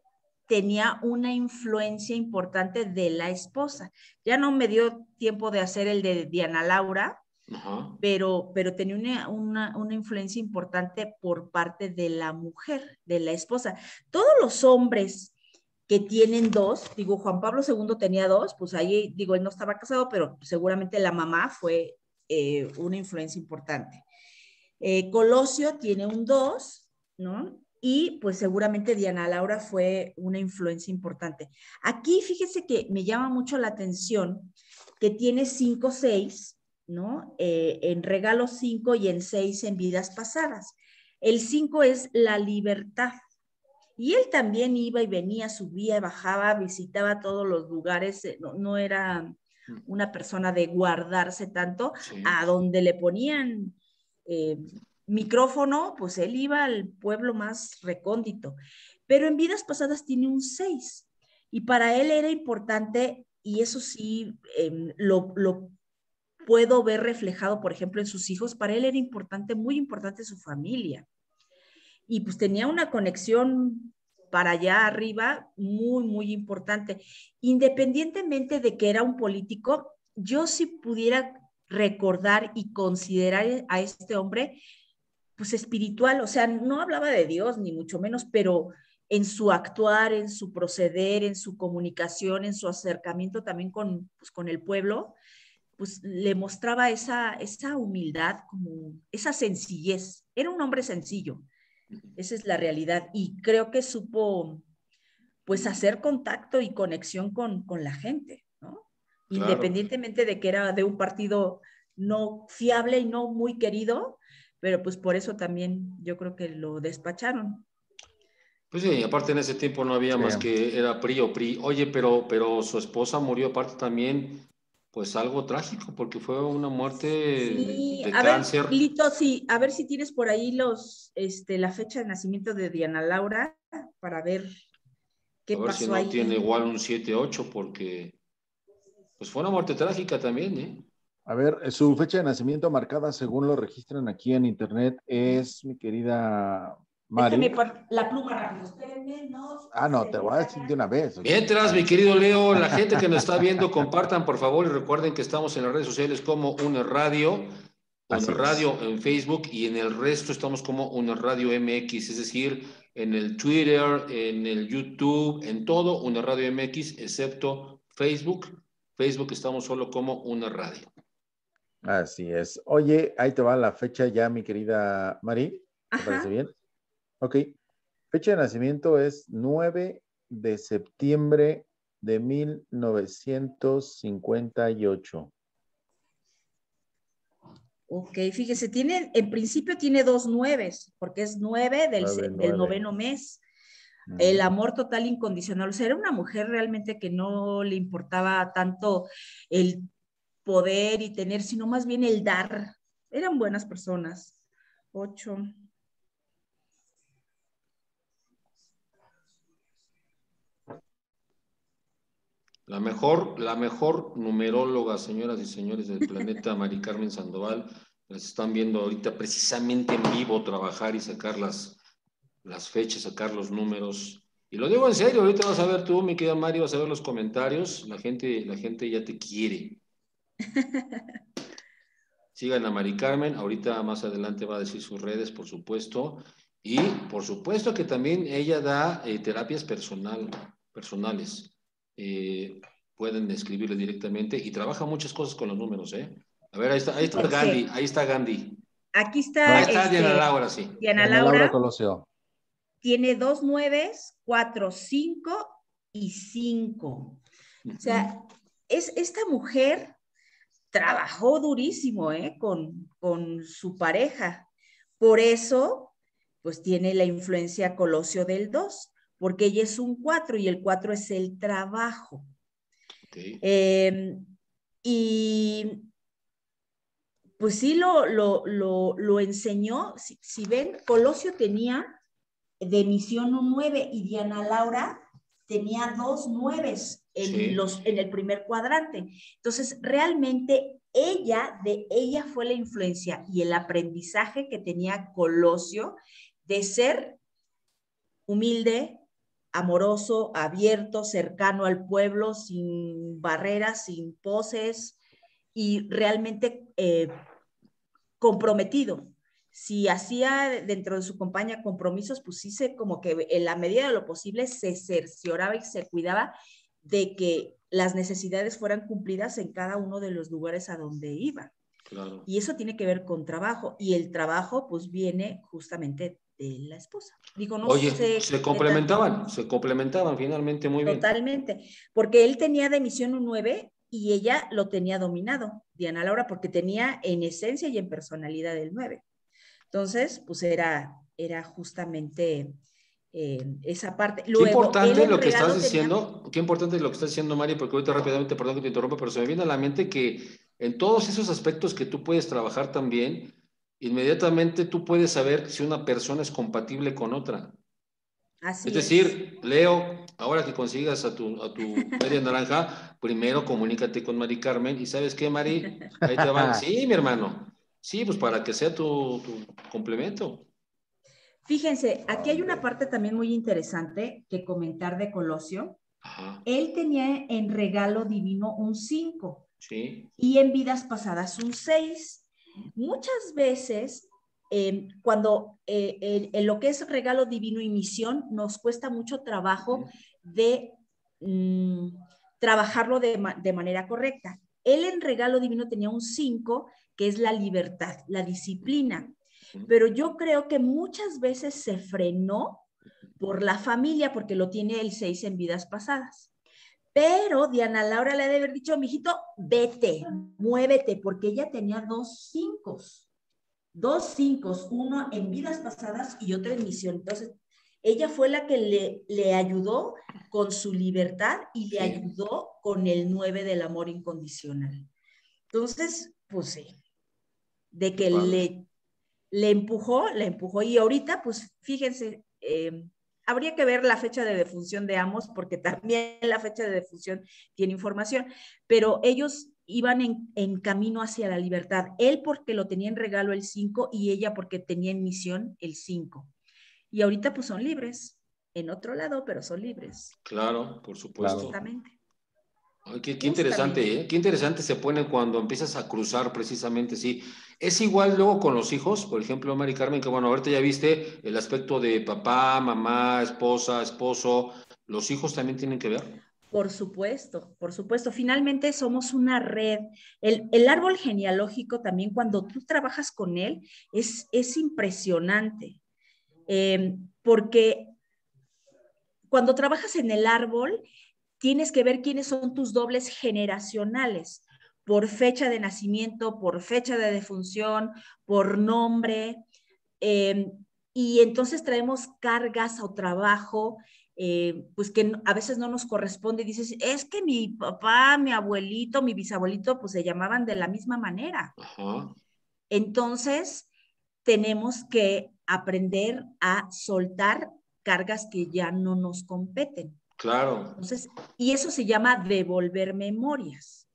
tenía una influencia importante de la esposa. Ya no me dio tiempo de hacer el de Diana Laura, ajá, pero tenía una influencia importante por parte de la mujer, de la esposa. Todos los hombres que tienen 2, digo, Juan Pablo II tenía 2, pues ahí, digo, él no estaba casado, pero seguramente la mamá fue una influencia importante. Colosio tiene un 2, ¿no? Y pues seguramente Diana Laura fue una influencia importante. Aquí fíjese que me llama mucho la atención que tiene 5, 6, ¿no? En regalo 5 y en 6 en vidas pasadas. El 5 es la libertad. Y él también iba y venía, subía, bajaba, visitaba todos los lugares. No era una persona de guardarse tanto. Sí. A donde le ponían... micrófono, pues él iba al pueblo más recóndito, pero en vidas pasadas tiene un 6 y para él era importante, y eso sí lo puedo ver reflejado, por ejemplo, en sus hijos. Para él era importante, muy importante, su familia, y pues tenía una conexión para allá arriba muy, muy importante. Independientemente de que era un político, yo sí pudiera recordar y considerar a este hombre pues espiritual. O sea, no hablaba de Dios ni mucho menos, pero en su actuar, en su proceder, en su comunicación, en su acercamiento también con el pueblo, pues le mostraba esa humildad, como esa sencillez. Era un hombre sencillo, esa es la realidad, y creo que supo pues hacer contacto y conexión con la gente, ¿no? Claro. Independientemente de que era de un partido no fiable y no muy querido, pero pues por eso también yo creo que lo despacharon. Pues sí, aparte en ese tiempo no había más que era PRI o PRI. Oye, pero su esposa murió aparte también, pues algo trágico, porque fue una muerte de cáncer. Ver, Lito, sí, a ver si tienes por ahí la fecha de nacimiento de Diana Laura, para ver qué pasó ahí. A ver si no ahí tiene igual un 7-8, porque... pues fue una muerte trágica también, ¿eh? A ver, su fecha de nacimiento marcada, según lo registran aquí en internet, es, mi querida Mari. Déjame la pluma rápido, espérenme, no. Ah, no, te voy a decir de una vez. Okay. Mientras, mi querido Leo, la gente que nos está viendo, compartan, por favor, y recuerden que estamos en las redes sociales como UNERradio en Facebook, y en el resto estamos como UNERradio MX, es decir, en el Twitter, en el YouTube, en todo UNERradio MX, excepto Facebook. Facebook estamos solo como UNERradio. Así es. Oye, ahí te va la fecha ya, mi querida Mari. ¿Te parece bien? Ok. Fecha de nacimiento es 9 de septiembre de 1958. Ok, fíjese, en principio tiene 2 9s, porque es 9 del 9º mes. El amor total incondicional. O sea, era una mujer realmente que no le importaba tanto el poder y tener, sino más bien el dar. Eran buenas personas. 8. La mejor numeróloga, señoras y señores del planeta, Mari Carmen Sandoval. Las están viendo ahorita precisamente en vivo trabajar y sacar las fechas, sacar los números. Y lo digo en serio, ahorita vas a ver tú, mi querida Mari, vas a ver los comentarios. La gente ya te quiere. Sigan a Mari Carmen, ahorita más adelante va a decir sus redes, por supuesto. Y por supuesto que también ella da terapias personales. Pueden escribirle directamente y trabaja muchas cosas con los números, ¿eh? A ver, ahí está Gandhi, ahí está Gandhi. Aquí está, Diana Laura, sí. Diana Laura Colosio. Tiene 2 9s, 4, 5 y 5. O sea, esta mujer trabajó durísimo con su pareja. Por eso, pues tiene la influencia Colosio del 2, porque ella es un 4 y el 4 es el trabajo. Okay. Y pues sí lo enseñó. Si ven, Colosio tenía de misión un 9 y Diana Laura tenía dos 9s en el primer cuadrante. Entonces, realmente de ella fue la influencia y el aprendizaje que tenía Colosio de ser humilde, amoroso, abierto, cercano al pueblo, sin barreras, sin poses y realmente comprometido. Si hacía dentro de su compañía compromisos, pues sí, como que en la medida de lo posible se cercioraba y se cuidaba de que las necesidades fueran cumplidas en cada uno de los lugares a donde iba. Claro. Y eso tiene que ver con trabajo, y el trabajo pues viene justamente de la esposa. Digo, no Oye, sé, se complementaban finalmente muy bien. Totalmente, porque él tenía de misión un 9 y ella lo tenía dominado, Diana Laura, porque tenía en esencia y en personalidad el 9. Entonces, pues era justamente esa parte. Luego, qué importante lo que estás diciendo, qué importante lo que estás diciendo, Mari, porque ahorita rápidamente, perdón que te interrumpa, pero se me viene a la mente que en todos esos aspectos que tú puedes trabajar también, inmediatamente tú puedes saber si una persona es compatible con otra. Así es decir, Leo, ahora que consigas a tu media naranja, primero comunícate con Mari Carmen y ¿sabes qué, Mari? Ahí te van. Sí, mi hermano. Sí, pues para que sea tu complemento. Fíjense, aquí hay una parte también muy interesante que comentar de Colosio. Ajá. Él tenía en regalo divino un 5. Sí. Y en vidas pasadas un 6. Muchas veces, cuando en lo que es regalo divino y misión, nos cuesta mucho trabajo de trabajarlo de manera correcta. Él en regalo divino tenía un 5, que es la libertad, la disciplina. Pero yo creo que muchas veces se frenó por la familia, porque lo tiene el 6 en vidas pasadas. Pero Diana Laura le debe haber dicho, mijito, vete, muévete, porque ella tenía dos 5s, uno en vidas pasadas y otro en misión. Entonces, ella fue la que le ayudó con su libertad y le ayudó con el 9 del amor incondicional. Entonces, pues sí, de que le empujó y ahorita, pues fíjense, habría que ver la fecha de defunción de ambos, porque también la fecha de defunción tiene información, pero ellos iban en camino hacia la libertad. Él porque lo tenía en regalo el 5 y ella porque tenía en misión el 5. Y ahorita pues son libres, en otro lado, pero son libres. Claro, por supuesto. Justamente. Ay, qué interesante, ¿eh? Qué interesante se pone cuando empiezas a cruzar precisamente, sí. Es igual luego con los hijos, por ejemplo, Mari Carmen, que bueno, ahorita ya viste el aspecto de papá, mamá, esposa, esposo, ¿los hijos también tienen que ver? Por supuesto, por supuesto. Finalmente somos una red. El árbol genealógico también, cuando tú trabajas con él, es impresionante. Porque cuando trabajas en el árbol, tienes que ver quiénes son tus dobles generacionales, por fecha de nacimiento, por fecha de defunción, por nombre, y entonces traemos cargas o trabajo, pues que a veces no nos corresponde. Dices, es que mi papá, mi abuelito, mi bisabuelito, pues se llamaban de la misma manera. Ajá. Entonces, tenemos que aprender a soltar cargas que ya no nos competen. Claro. Entonces, y eso se llama devolver memorias.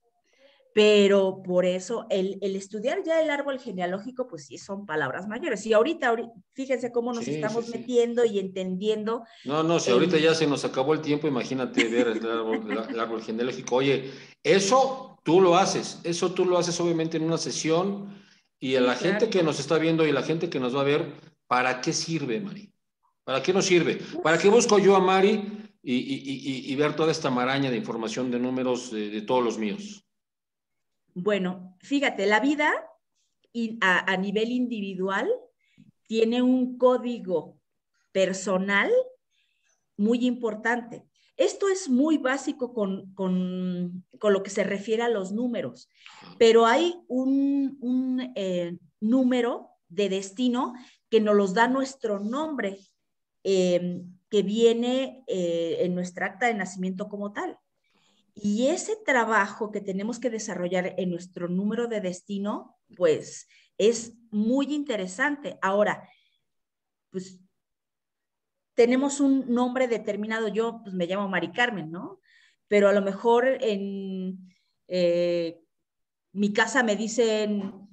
Pero por eso el estudiar ya el árbol genealógico, pues sí, son palabras mayores. Y ahorita fíjense cómo nos estamos metiendo y entendiendo. No, si ahorita ya se nos acabó el tiempo, imagínate ver el árbol genealógico. Oye, eso tú lo haces obviamente en una sesión y a la gente que nos está viendo y la gente que nos va a ver, ¿para qué sirve, Mari? ¿Para qué nos sirve? ¿Para qué busco yo a Mari? Y ver toda esta maraña de información, de números, de todos los míos. Bueno, fíjate, la vida a nivel individual tiene un código personal muy importante. Esto es muy básico con lo que se refiere a los números, pero hay un número de destino que nos los da nuestro nombre, que viene en nuestra acta de nacimiento como tal. Y ese trabajo que tenemos que desarrollar en nuestro número de destino, pues es muy interesante. Ahora, pues tenemos un nombre determinado. Yo pues me llamo Mari Carmen, ¿no? Pero a lo mejor en mi casa me dicen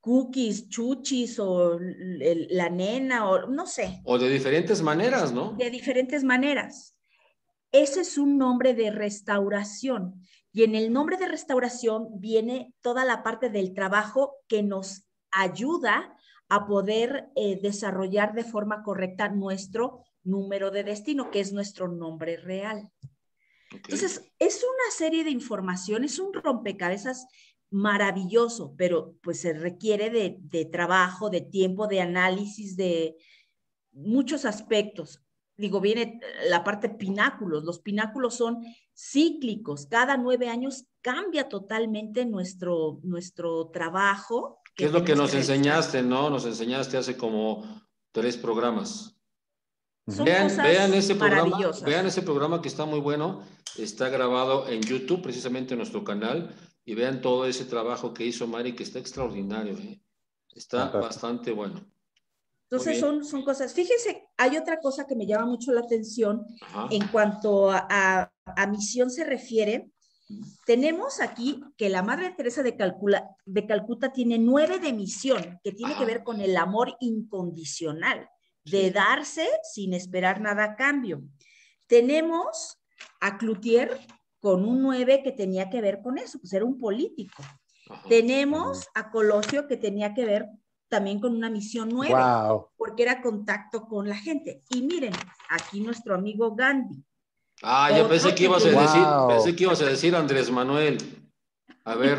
cookies, chuchis o la nena o no sé. O de diferentes maneras, ¿no? De diferentes maneras. Ese es un nombre de restauración y en el nombre de restauración viene toda la parte del trabajo que nos ayuda a poder desarrollar de forma correcta nuestro número de destino, que es nuestro nombre real. Okay. Entonces, es una serie de información, es un rompecabezas maravilloso, pero pues se requiere de trabajo, de tiempo, de análisis, de muchos aspectos. Digo, viene la parte pináculos. Los pináculos son cíclicos. Cada 9 años cambia totalmente nuestro trabajo. ¿Qué es lo que nos enseñaste, no? Nos enseñaste hace como 3 programas. Vean ese programa, que está muy bueno. Está grabado en YouTube, precisamente en nuestro canal. Y vean todo ese trabajo que hizo Mari, que está extraordinario, ¿eh? Está bastante bueno. Entonces son cosas, fíjense, hay otra cosa que me llama mucho la atención. Ajá. En cuanto a misión se refiere, tenemos aquí que la Madre Teresa de Calcuta tiene 9 de misión, que tiene, ajá, que ver con el amor incondicional, de darse sin esperar nada a cambio. Tenemos a Cloutier con un 9 que tenía que ver con eso, pues era un político. Ajá. Tenemos a Colosio que tenía que ver también con una misión 9, wow, porque era contacto con la gente. Y miren, aquí nuestro amigo Gandhi. Ah, yo pensé que ibas a decir, wow, pensé que ibas a decir Andrés Manuel. A ver,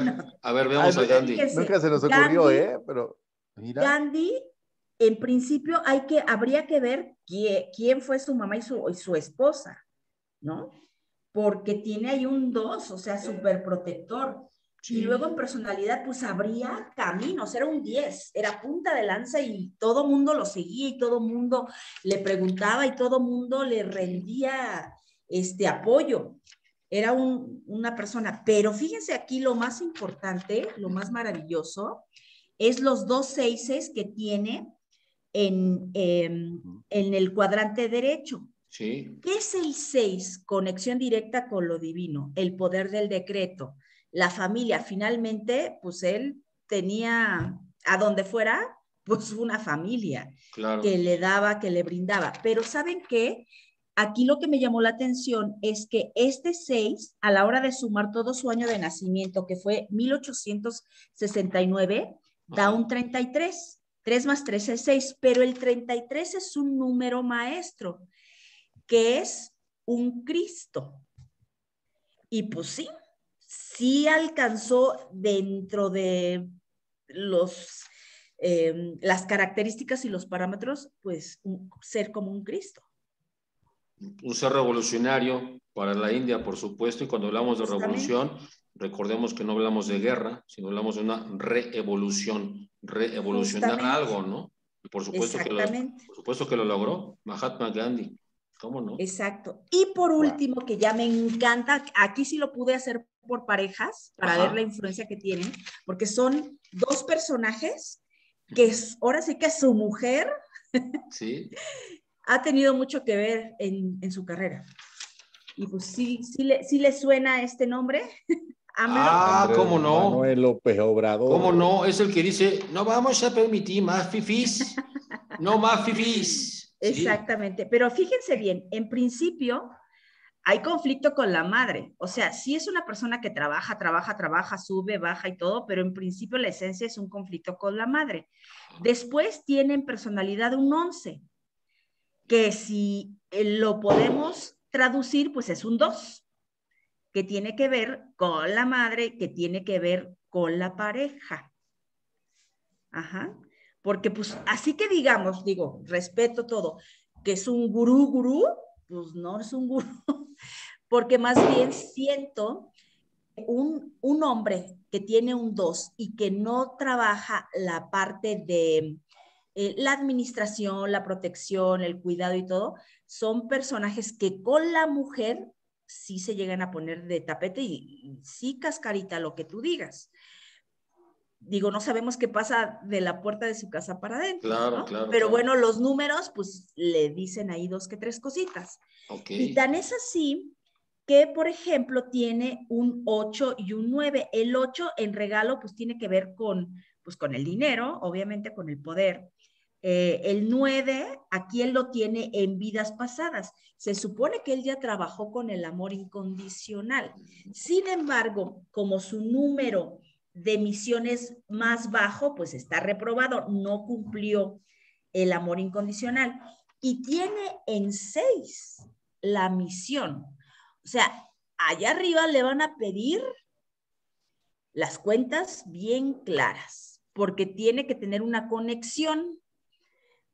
veamos a Gandhi. Nunca se nos ocurrió, Gandhi, pero mira. Gandhi, en principio habría que ver quién fue su mamá y su esposa, ¿no? Porque tiene ahí un 2, o sea, súper protector. Y luego en personalidad, pues abría caminos, era un 10, era punta de lanza y todo mundo lo seguía y todo mundo le preguntaba y todo mundo le rendía apoyo. Era una persona, pero fíjense aquí lo más importante, lo más maravilloso, es los 2 6s que tiene en el cuadrante derecho. Sí. ¿Qué es el 6? Conexión directa con lo divino, el poder del decreto. La familia, finalmente, pues él tenía, a donde fuera, pues una familia, claro, que le daba, que le brindaba. Pero ¿saben qué? Aquí lo que me llamó la atención es que este 6, a la hora de sumar todo su año de nacimiento, que fue 1869, da un 33. 3 más 3 es 6, pero el 33 es un número maestro, que es un Cristo. Y pues sí alcanzó dentro de las características y los parámetros, pues ser como un Cristo. Un ser revolucionario para la India, por supuesto, y cuando hablamos de revolución, recordemos que no hablamos de guerra, sino hablamos de una reevolución, reevolucionar algo, ¿no? Y por supuesto, que lo logró Mahatma Gandhi. ¿Cómo no? Exacto. Y por último, que ya me encanta, aquí sí lo pude hacer por parejas, para, ajá, ver la influencia que tienen, porque son 2 personajes que ahora sí que su mujer, ¿sí?, ha tenido mucho que ver en su carrera. Y pues sí le suena este nombre. Ah, ¿cómo no? Manuel López Obrador. ¿Cómo no? Es el que dice, no vamos a permitir más fifís, no más fifís. Exactamente, sí. Pero fíjense bien, en principio hay conflicto con la madre, o sea, sí es una persona que trabaja, sube, baja y todo, pero en principio la esencia es un conflicto con la madre. Después tienen personalidad un 11, que si lo podemos traducir, pues es un 2, que tiene que ver con la madre, que tiene que ver con la pareja. Ajá. Porque pues así que digamos, respeto todo, que es un gurú, pues no es un gurú, porque más bien siento un hombre que tiene un 2 y que no trabaja la parte de la administración, la protección, el cuidado y todo, son personajes que con la mujer sí se llegan a poner de tapete y sí, cascarita, lo que tú digas. Digo, no sabemos qué pasa de la puerta de su casa para adentro, claro, ¿no? Claro, pero claro, bueno, los números, pues, le dicen ahí dos que tres cositas. Okay. Y tan es así que, por ejemplo, tiene un 8 y un 9. El 8 en regalo, pues, tiene que ver con, pues, con el dinero, obviamente con el poder. El 9, aquí él lo tiene en vidas pasadas. Se supone que él ya trabajó con el amor incondicional. Sin embargo, como su número de misiones más bajo, pues está reprobado, no cumplió el amor incondicional. Y tiene en 6 la misión. O sea, allá arriba le van a pedir las cuentas bien claras, porque tiene que tener una conexión,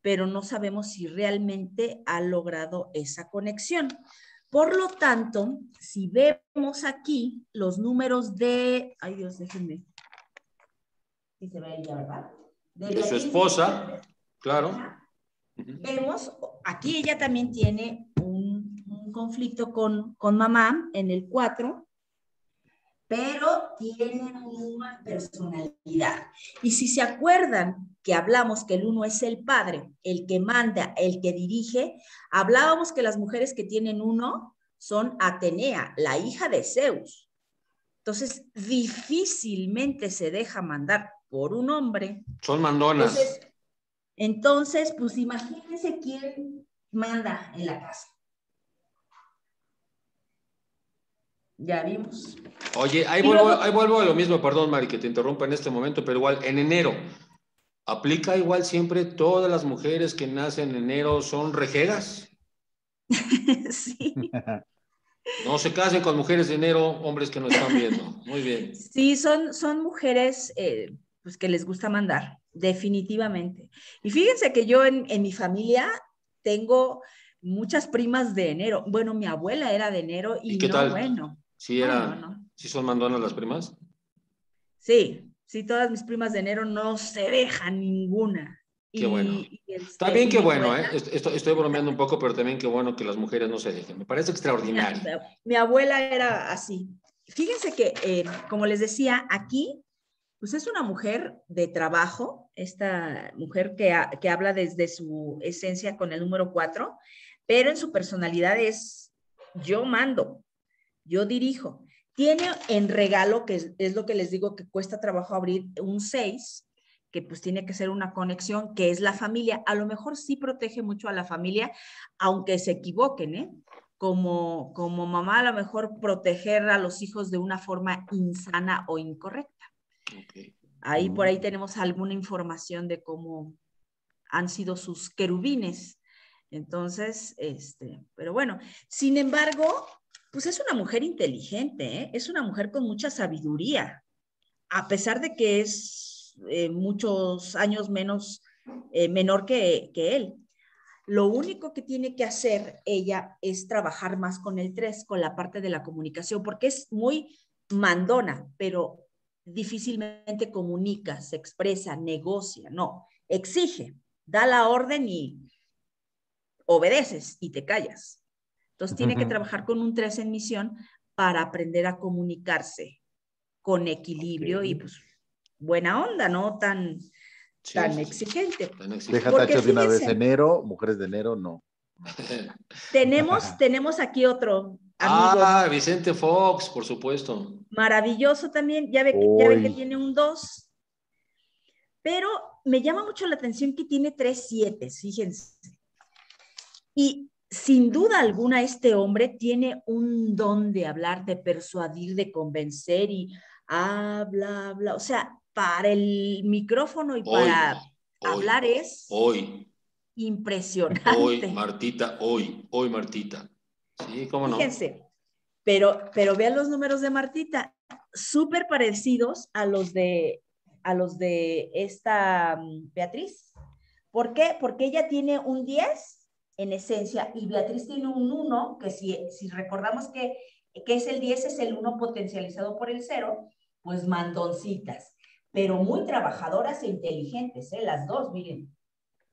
pero no sabemos si realmente ha logrado esa conexión. Por lo tanto, si vemos aquí los números de... Ay, Dios, déjenme... Sí, se ve ahí ya, ¿verdad? De su esposa, claro. Vemos, aquí ella también tiene un conflicto con mamá en el 4, pero tiene una personalidad. Y si se acuerdan que hablamos que el 1 es el padre, el que manda, el que dirige, hablábamos que las mujeres que tienen 1 son Atenea, la hija de Zeus. Entonces, difícilmente se deja mandar por un hombre. Son mandonas. Entonces, pues imagínense quién manda en la casa. Ya vimos. Oye, ahí vuelvo a lo mismo, perdón, Mari, que te interrumpa en este momento, pero igual, en enero, ¿aplica igual siempre todas las mujeres que nacen en enero son rejeras? Sí. No se casen con mujeres de enero, hombres que no están viendo. Muy bien. Sí, son mujeres pues que les gusta mandar, definitivamente. Y fíjense que yo en mi familia tengo muchas primas de enero. Bueno, mi abuela era de enero y ¿qué no, tal? Bueno. Sí, ¿sí son mandonas las primas? Sí, sí, todas mis primas de enero no se dejan ninguna. Qué bueno. También qué bueno, ¿eh? Estoy bromeando un poco, pero también qué bueno que las mujeres no se dejen. Me parece extraordinario. Mi abuela era así. Fíjense que, como les decía, aquí, pues es una mujer de trabajo, esta mujer que habla desde su esencia con el número 4, pero en su personalidad es yo mando, yo dirijo. Tiene en regalo, que es lo que les digo que cuesta trabajo abrir, un 6, que pues tiene que ser una conexión, que es la familia. A lo mejor sí protege mucho a la familia, aunque se equivoquen, ¿eh? Como mamá, a lo mejor proteger a los hijos de una forma insana o incorrecta. Okay. Ahí por ahí tenemos alguna información de cómo han sido sus querubines. Entonces, pero bueno, sin embargo, pues es una mujer inteligente, ¿eh? Es una mujer con mucha sabiduría, a pesar de que es muchos años menor que él. Lo único que tiene que hacer ella es trabajar más con el 3, con la parte de la comunicación, porque es muy mandona, pero difícilmente comunica, se expresa, negocia, no, exige, da la orden y obedeces y te callas. Entonces tiene que trabajar con un 3 en misión para aprender a comunicarse con equilibrio, okay, y pues buena onda, no tan, sí, tan exigente. Deja tachas de una vez, enero, mujeres de enero, no. Tenemos aquí otro amigo. Ah, Vicente Fox, por supuesto. Maravilloso también, ya ve que tiene un 2. Pero me llama mucho la atención que tiene 3 7, fíjense. Y sin duda alguna este hombre tiene un don de hablar, de persuadir, de convencer y habla, habla. O sea, para el micrófono y para hablar es... Hoy. Impresionante. Hoy, Martita. Sí, cómo no. Fíjense, pero vean los números de Martita, súper parecidos a los de esta Beatriz. ¿Por qué? Porque ella tiene un 10 en esencia y Beatriz tiene un 1, que si recordamos que es el 10, es el 1 potencializado por el 0, pues mandoncitas, pero muy trabajadoras e inteligentes, las dos, miren.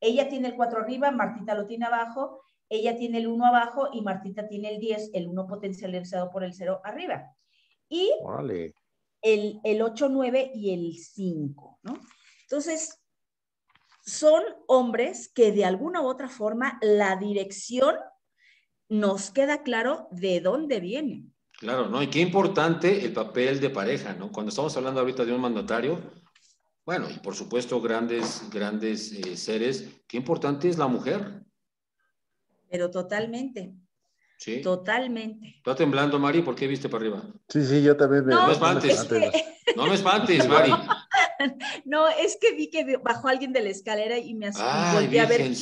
Ella tiene el 4 arriba, Martita lo tiene abajo, ella tiene el 1 abajo y Martita tiene el 10, el 1 potencializado por el 0 arriba. Y vale. el 8, 9 y el 5, ¿no? Entonces, son hombres que de alguna u otra forma la dirección nos queda claro de dónde viene. Claro, ¿no? Y qué importante el papel de pareja, ¿no? Cuando estamos hablando ahorita de un mandatario, bueno, y por supuesto grandes seres, qué importante es la mujer. Pero totalmente. Sí. Totalmente. Está temblando, Mari, ¿por qué viste para arriba? Sí, sí, yo también me... No me espantes, no me espantes, Mari. No, es que vi que bajó alguien de la escalera y me asustó. Ay, Virgen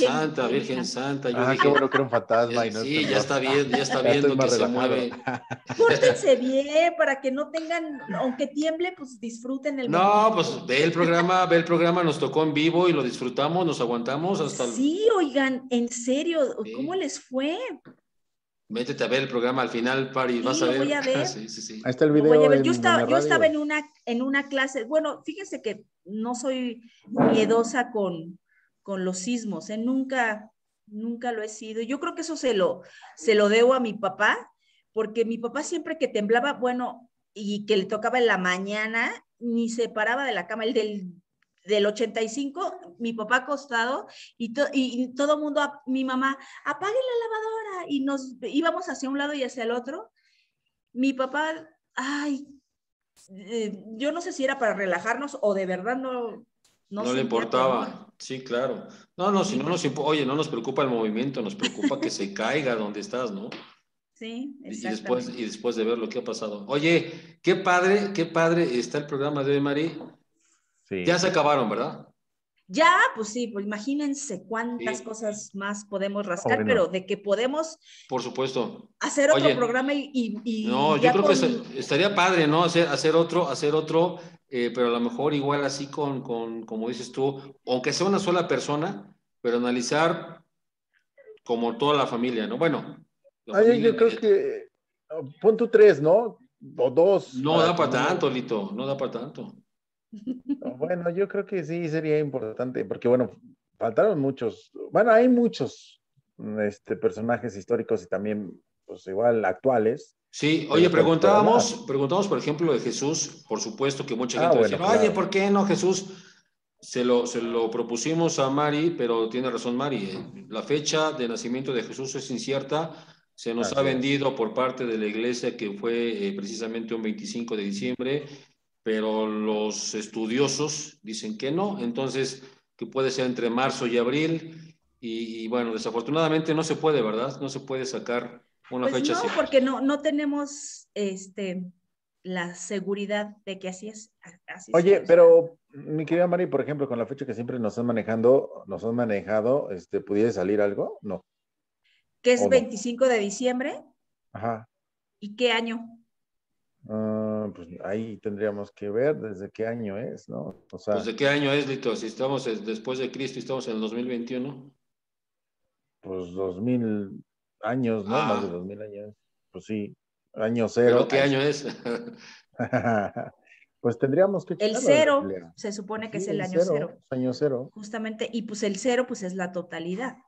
Santa. Yo dije, qué bueno que era un fantasma. Y no sí, ya está bien, ya está viendo que se mueve. Pórtense bien para que no tengan, aunque tiemble, pues disfruten el momento. No, pues ve el programa, nos tocó en vivo y lo disfrutamos, nos aguantamos hasta... Sí, oigan, en serio, sí. ¿Cómo les fue? Métete a ver el programa al final, Pari, sí, vas a ver. Voy a ver. Sí. Ahí está el video. Yo estaba en una clase, bueno, fíjense que no soy miedosa con los sismos, ¿eh? Nunca lo he sido. Yo creo que eso se lo debo a mi papá, porque mi papá siempre que temblaba, bueno, y que le tocaba en la mañana, ni se paraba de la cama, el del 85, mi papá acostado y todo el mundo, mi mamá, apague la lavadora, y nos íbamos hacia un lado y hacia el otro. Mi papá, yo no sé si era para relajarnos o de verdad no le importaba. Problema. Sí, claro. No nos preocupa el movimiento, nos preocupa que se caiga donde estás, ¿no? Sí, exactamente. Y después de ver lo que ha pasado. Oye, qué padre está el programa de hoy, Mari. Sí. Ya se acabaron, ¿verdad? Ya, pues sí, pues imagínense cuántas cosas más podemos rascar, pero de que podemos... Por supuesto. Hacer otro programa y no, yo creo que estaría padre, ¿no? Hacer otro, pero a lo mejor igual así con, como dices tú, aunque sea una sola persona, pero analizar como toda la familia, ¿no? Bueno. Yo creo que... Pon tú 3, ¿no? O 2. No da para tanto, Lito, no da para tanto. Bueno, yo creo que sí sería importante, porque bueno, faltaron muchos, bueno, hay muchos personajes históricos y también, pues igual, actuales. Sí, oye, preguntamos por ejemplo de Jesús, por supuesto que mucha gente decía, claro. Oye, ¿por qué no Jesús? Se lo propusimos a Mari, pero tiene razón Mari, la fecha de nacimiento de Jesús es incierta, se nos ha vendido por parte de la iglesia que fue precisamente un 25 de diciembre, pero los estudiosos dicen que no, entonces que puede ser entre marzo y abril, y bueno, desafortunadamente no se puede, ¿verdad? No se puede sacar una fecha así. No, porque no tenemos la seguridad de que así es. Oye, pero mi querida Mari, por ejemplo, con la fecha que siempre nos han manejado, ¿pudiera salir algo? No. ¿Qué es 25 de diciembre? Ajá. ¿Y qué año? Pues ahí tendríamos que ver desde qué año es, ¿no? O sea, ¿desde qué año es, Lito? Si estamos después de Cristo, estamos en el 2021. Pues 2000 años, ¿no? Más de 2000 años. Pues sí, año cero. ¿Pero qué año es? Pues tendríamos que... El cero, se supone que es el año cero. Año cero. Justamente, y pues el cero, pues es la totalidad.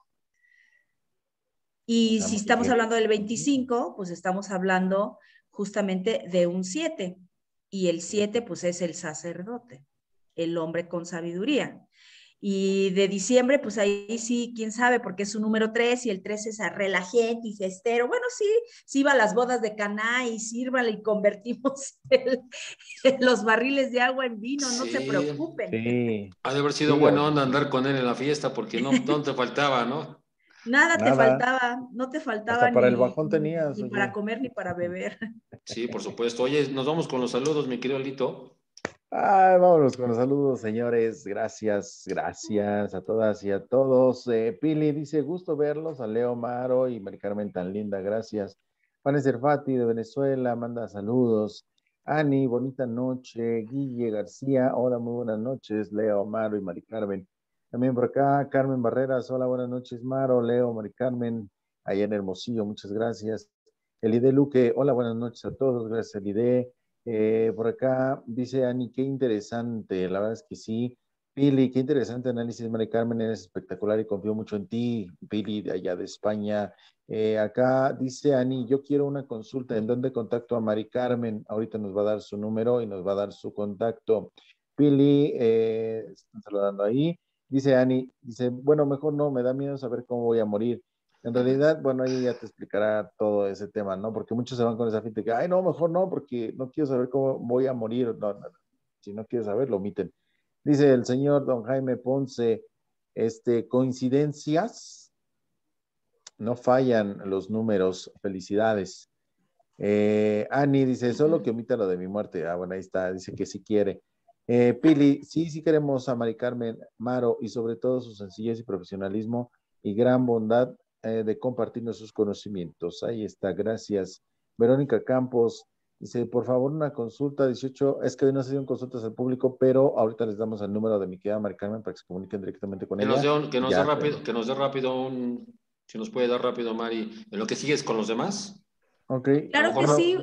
Y si estamos hablando del 25, pues estamos hablando... justamente de un 7, y el 7 pues es el sacerdote, el hombre con sabiduría, y de diciembre pues ahí sí, quién sabe, porque es un número 3, y el 3 es relajete y festero, bueno sí va a las bodas de Caná y sírvale y convertimos los barriles de agua en vino, no se preocupen. Sí. Ha de haber sido buena onda andar con él en la fiesta, porque no te faltaba, ¿no? Nada te faltaba, no te faltaba. Hasta para el bajón tenías. Ni para comer ni para beber. Sí, por supuesto. Oye, nos vamos con los saludos, mi querido Lito. Vámonos con los saludos, señores. Gracias a todas y a todos. Pili dice, gusto verlos. A Leo, Maro y Mari Carmen, tan linda, gracias. Juanes Erfati de Venezuela, manda saludos. Ani, bonita noche. Guille García, hola, muy buenas noches. Leo, Maro y Mari Carmen. También por acá, Carmen Barreras, hola, buenas noches, Maro, Leo, Mari Carmen, allá en Hermosillo, muchas gracias. Elide Luque, hola, buenas noches a todos, gracias Elide. Por acá dice Ani, qué interesante, la verdad es que sí, Pili, qué interesante análisis, Mari Carmen, es espectacular y confío mucho en ti, Pili, de allá de España. Acá dice Ani, yo quiero una consulta, ¿en dónde contacto a Mari Carmen? Ahorita nos va a dar su número y nos va a dar su contacto. Pili, están saludando ahí. Dice Ani, dice, bueno, mejor no, me da miedo saber cómo voy a morir. En realidad, bueno, ella ya te explicará todo ese tema, ¿no? Porque muchos se van con esa finta que, ay, no, mejor no, porque no quiero saber cómo voy a morir. No, no, no. Si no quieres saber, lo omiten. Dice el señor don Jaime Ponce, coincidencias, no fallan los números, felicidades. Ani dice, solo que omita lo de mi muerte. Ah, bueno, ahí está, dice que sí quiere. Pili, sí, sí queremos a Mari Carmen Maro y sobre todo su sencillez y profesionalismo y gran bondad de compartirnos sus conocimientos. Ahí está, gracias. Verónica Campos dice, por favor, una consulta, 18, es que hoy no se dieron consultas al público, pero ahorita les damos el número de mi querida Mari Carmen para que se comuniquen directamente con ella. Si nos puede dar rápido, Mari, lo que sigue es con los demás. Okay. Claro que sí,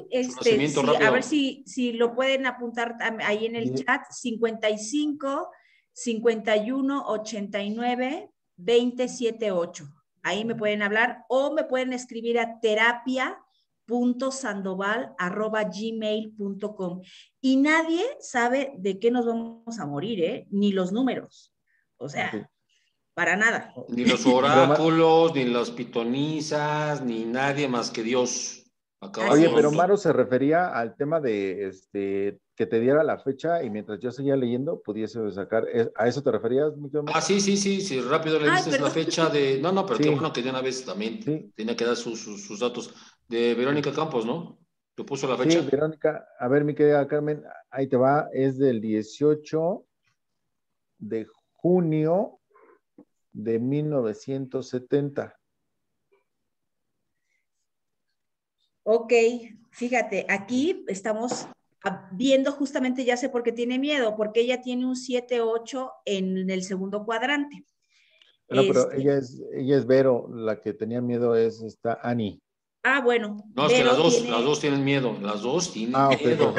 a ver si lo pueden apuntar ahí en el chat, 55 51 89 278. Ahí me pueden hablar o me pueden escribir a terapia.sandoval@gmail.com. Y nadie sabe de qué nos vamos a morir, ¿eh? Ni los números. O sea, okay. Para nada. Ni los oráculos, ni las pitonizas, ni nadie más que Dios. Oye, pero Maro se refería al tema de que te diera la fecha y mientras yo seguía leyendo pudiese sacar, ¿a eso te referías? Ah, sí, rápido le dices la fecha de, pero sí. Qué bueno que de una vez también sí. Tenía que dar sus datos de Verónica Campos, ¿no? ¿Te puso la fecha? Sí, Verónica, a ver mi querida Carmen, ahí te va, es del 18 de junio de 1970. Ok, fíjate, aquí estamos viendo justamente, ya sé por qué tiene miedo, porque ella tiene un 7-8 en el segundo cuadrante. No, pero ella es Vero, la que tenía miedo es esta Ani. Ah, bueno. No, Vero es que las dos tienen miedo, las dos tienen miedo.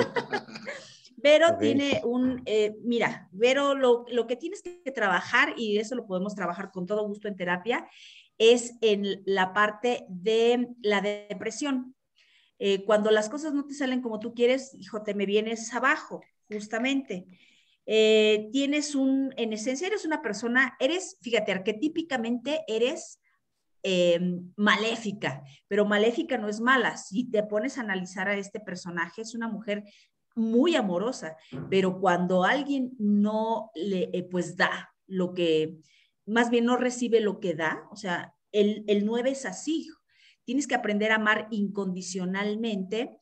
Vero tiene un, mira, Vero, lo que tienes que trabajar, y eso lo podemos trabajar con todo gusto en terapia, es en la parte de la depresión. Cuando las cosas no te salen como tú quieres, hijo, te me vienes abajo, justamente. En esencia eres una persona, fíjate, arquetípicamente eres maléfica, pero maléfica no es mala. Si te pones a analizar a este personaje, es una mujer muy amorosa, pero cuando alguien no le, pues da lo que, más bien no recibe lo que da, o sea, el 9 es así, hijo. Tienes que aprender a amar incondicionalmente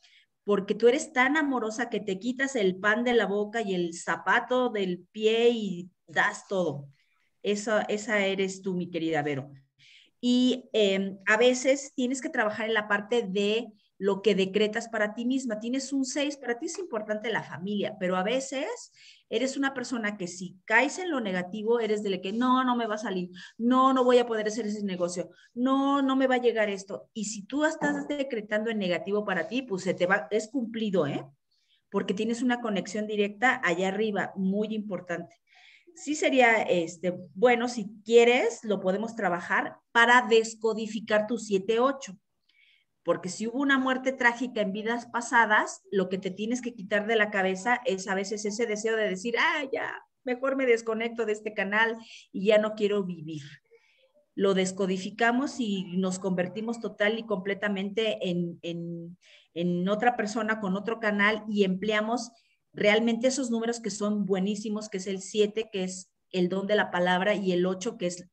porque tú eres tan amorosa que te quitas el pan de la boca y el zapato del pie y das todo. Esa eres tú, mi querida Vero. Y a veces tienes que trabajar en la parte de lo que decretas para ti misma. Tienes un 6, para ti es importante la familia, pero a veces eres una persona que si caes en lo negativo, eres de la que no me va a salir, no voy a poder hacer ese negocio, no me va a llegar esto. Y si tú estás decretando en negativo para ti, pues se te va, es cumplido, ¿eh? Porque tienes una conexión directa allá arriba, muy importante. Sí sería, bueno, si quieres, lo podemos trabajar para descodificar tu 7-8. Porque si hubo una muerte trágica en vidas pasadas, lo que te tienes que quitar de la cabeza es a veces ese deseo de decir, ya, mejor me desconecto de este canal y ya no quiero vivir. Lo descodificamos y nos convertimos total y completamente en otra persona con otro canal y empleamos realmente esos números que son buenísimos, que es el 7, que es el don de la palabra, y el 8, que es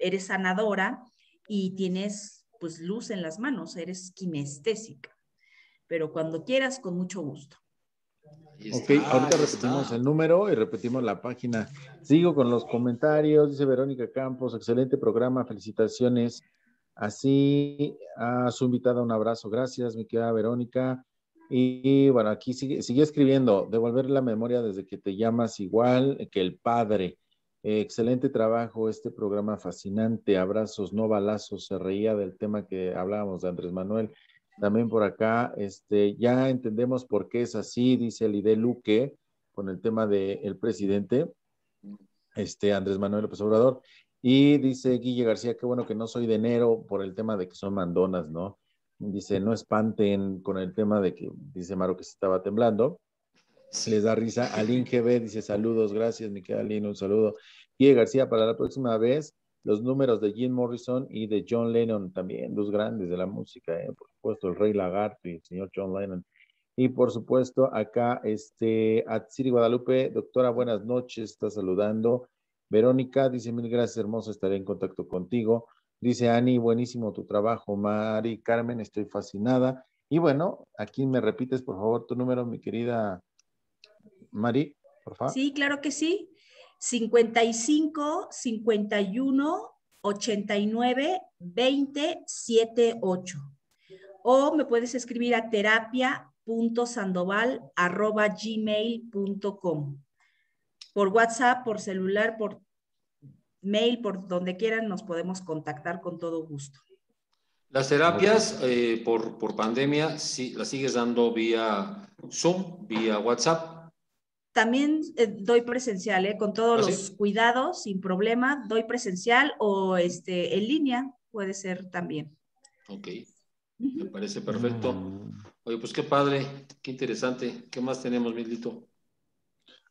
eres sanadora y tienes pues luz en las manos, eres kinestésica, pero cuando quieras, con mucho gusto. Ok, ahorita repetimos el número y repetimos la página. Sigo con los comentarios, dice Verónica Campos, excelente programa, felicitaciones. Así, a su invitada un abrazo, gracias, mi querida Verónica. Y bueno, aquí sigue escribiendo, devolver la memoria desde que te llamas igual que el padre. Excelente trabajo, este programa fascinante, abrazos, no balazos, se reía del tema que hablábamos de Andrés Manuel. También por acá, ya entendemos por qué es así, dice Lidé Luque, con el tema del presidente. Andrés Manuel López Obrador. Y dice Guille García, qué bueno que no soy de enero por el tema de que son mandonas, ¿no? Dice, no espanten con el tema de que, dice Maro, que se estaba temblando. Se les da risa. Alín GB dice, saludos, gracias, mi querida Alín, un saludo. Guille García, para la próxima vez, los números de Jim Morrison y de John Lennon, también dos grandes de la música, por supuesto, el Rey Lagarto y el señor John Lennon. Y por supuesto, acá, Atsiri Guadalupe, doctora, buenas noches, está saludando. Verónica dice, mil gracias, hermoso, estaré en contacto contigo. Dice Ani, buenísimo tu trabajo, Mari Carmen, estoy fascinada. Y bueno, aquí me repites, por favor, tu número, mi querida Mari, por favor. Sí, claro que sí. 55 51 89 20 78. O me puedes escribir a terapia.sandoval@gmail.com. Por WhatsApp, por celular, por mail, por donde quieran, nos podemos contactar con todo gusto. Las terapias por pandemia, sí, las sigues dando vía Zoom, vía WhatsApp. También doy presencial, con todos los cuidados, sin problema, doy presencial o en línea, puede ser también. Ok, me parece perfecto. Oye, pues qué padre, qué interesante. ¿Qué más tenemos, Mildito?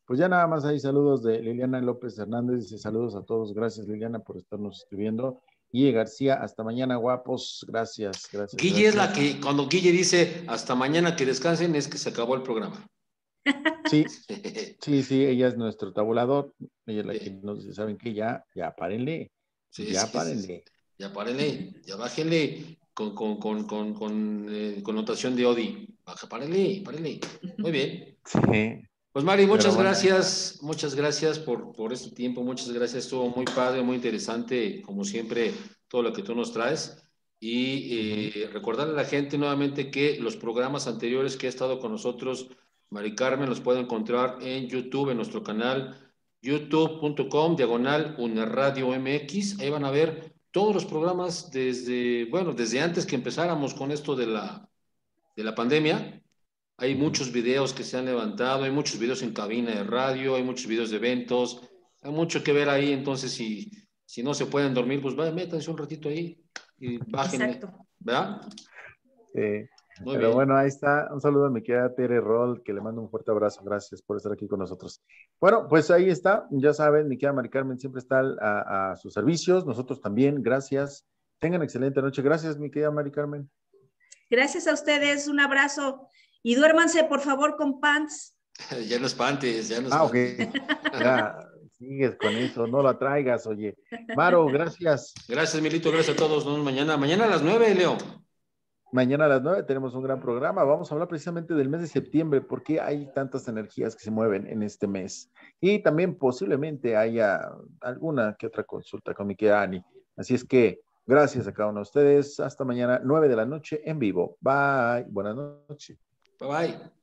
Pues ya nada más hay saludos de Liliana López Hernández, dice saludos a todos, gracias Liliana por estarnos escribiendo. Guille García, hasta mañana guapos, gracias, gracias. Guille es la que, cuando Guille dice hasta mañana que descansen, es que se acabó el programa. Sí, sí, sí, ella es nuestro tabulador, ella es la que nos dice, ¿saben qué? Ya párenle, sí, ya párenle. Sí, ya párenle, ya bájenle con connotación de Odi, párenle, párenle, muy bien. Sí. Pues Mari, muchas gracias, por este tiempo, muchas gracias, estuvo muy padre, muy interesante, como siempre, todo lo que tú nos traes, y recordarle a la gente nuevamente que los programas anteriores que ha estado con nosotros, Mari Carmen, los pueden encontrar en YouTube, en nuestro canal, youtube.com/UNERADIOMX, ahí van a ver todos los programas desde, bueno, desde antes que empezáramos con esto de la pandemia. Hay muchos videos que se han levantado, hay muchos videos en cabina de radio, hay muchos videos de eventos, hay mucho que ver ahí, entonces si no se pueden dormir, pues vayan, métanse un ratito ahí y bájenle. Exacto. ¿Verdad? Sí. Muy bien. Bueno, ahí está, un saludo a mi querida Tere Roll, que le mando un fuerte abrazo, gracias por estar aquí con nosotros. Bueno, pues ahí está, ya saben, mi querida Mari Carmen siempre está a sus servicios, nosotros también, gracias. Tengan excelente noche, gracias mi querida Mari Carmen. Gracias a ustedes, un abrazo. Y duérmanse, por favor, con pants. Ya no espantes, ya no espantes. Ah, ok. Ya, sigues con eso, no la traigas, oye. Maro, gracias. Gracias, Milito, gracias a todos. Nos vemos mañana a las 9, Leo. Mañana a las 9 tenemos un gran programa. Vamos a hablar precisamente del mes de septiembre, porque hay tantas energías que se mueven en este mes. Y también posiblemente haya alguna que otra consulta con mi querida Ani. Así es que gracias a cada uno de ustedes. Hasta mañana, 9 de la noche en vivo. Bye. Buenas noches. Bye bye.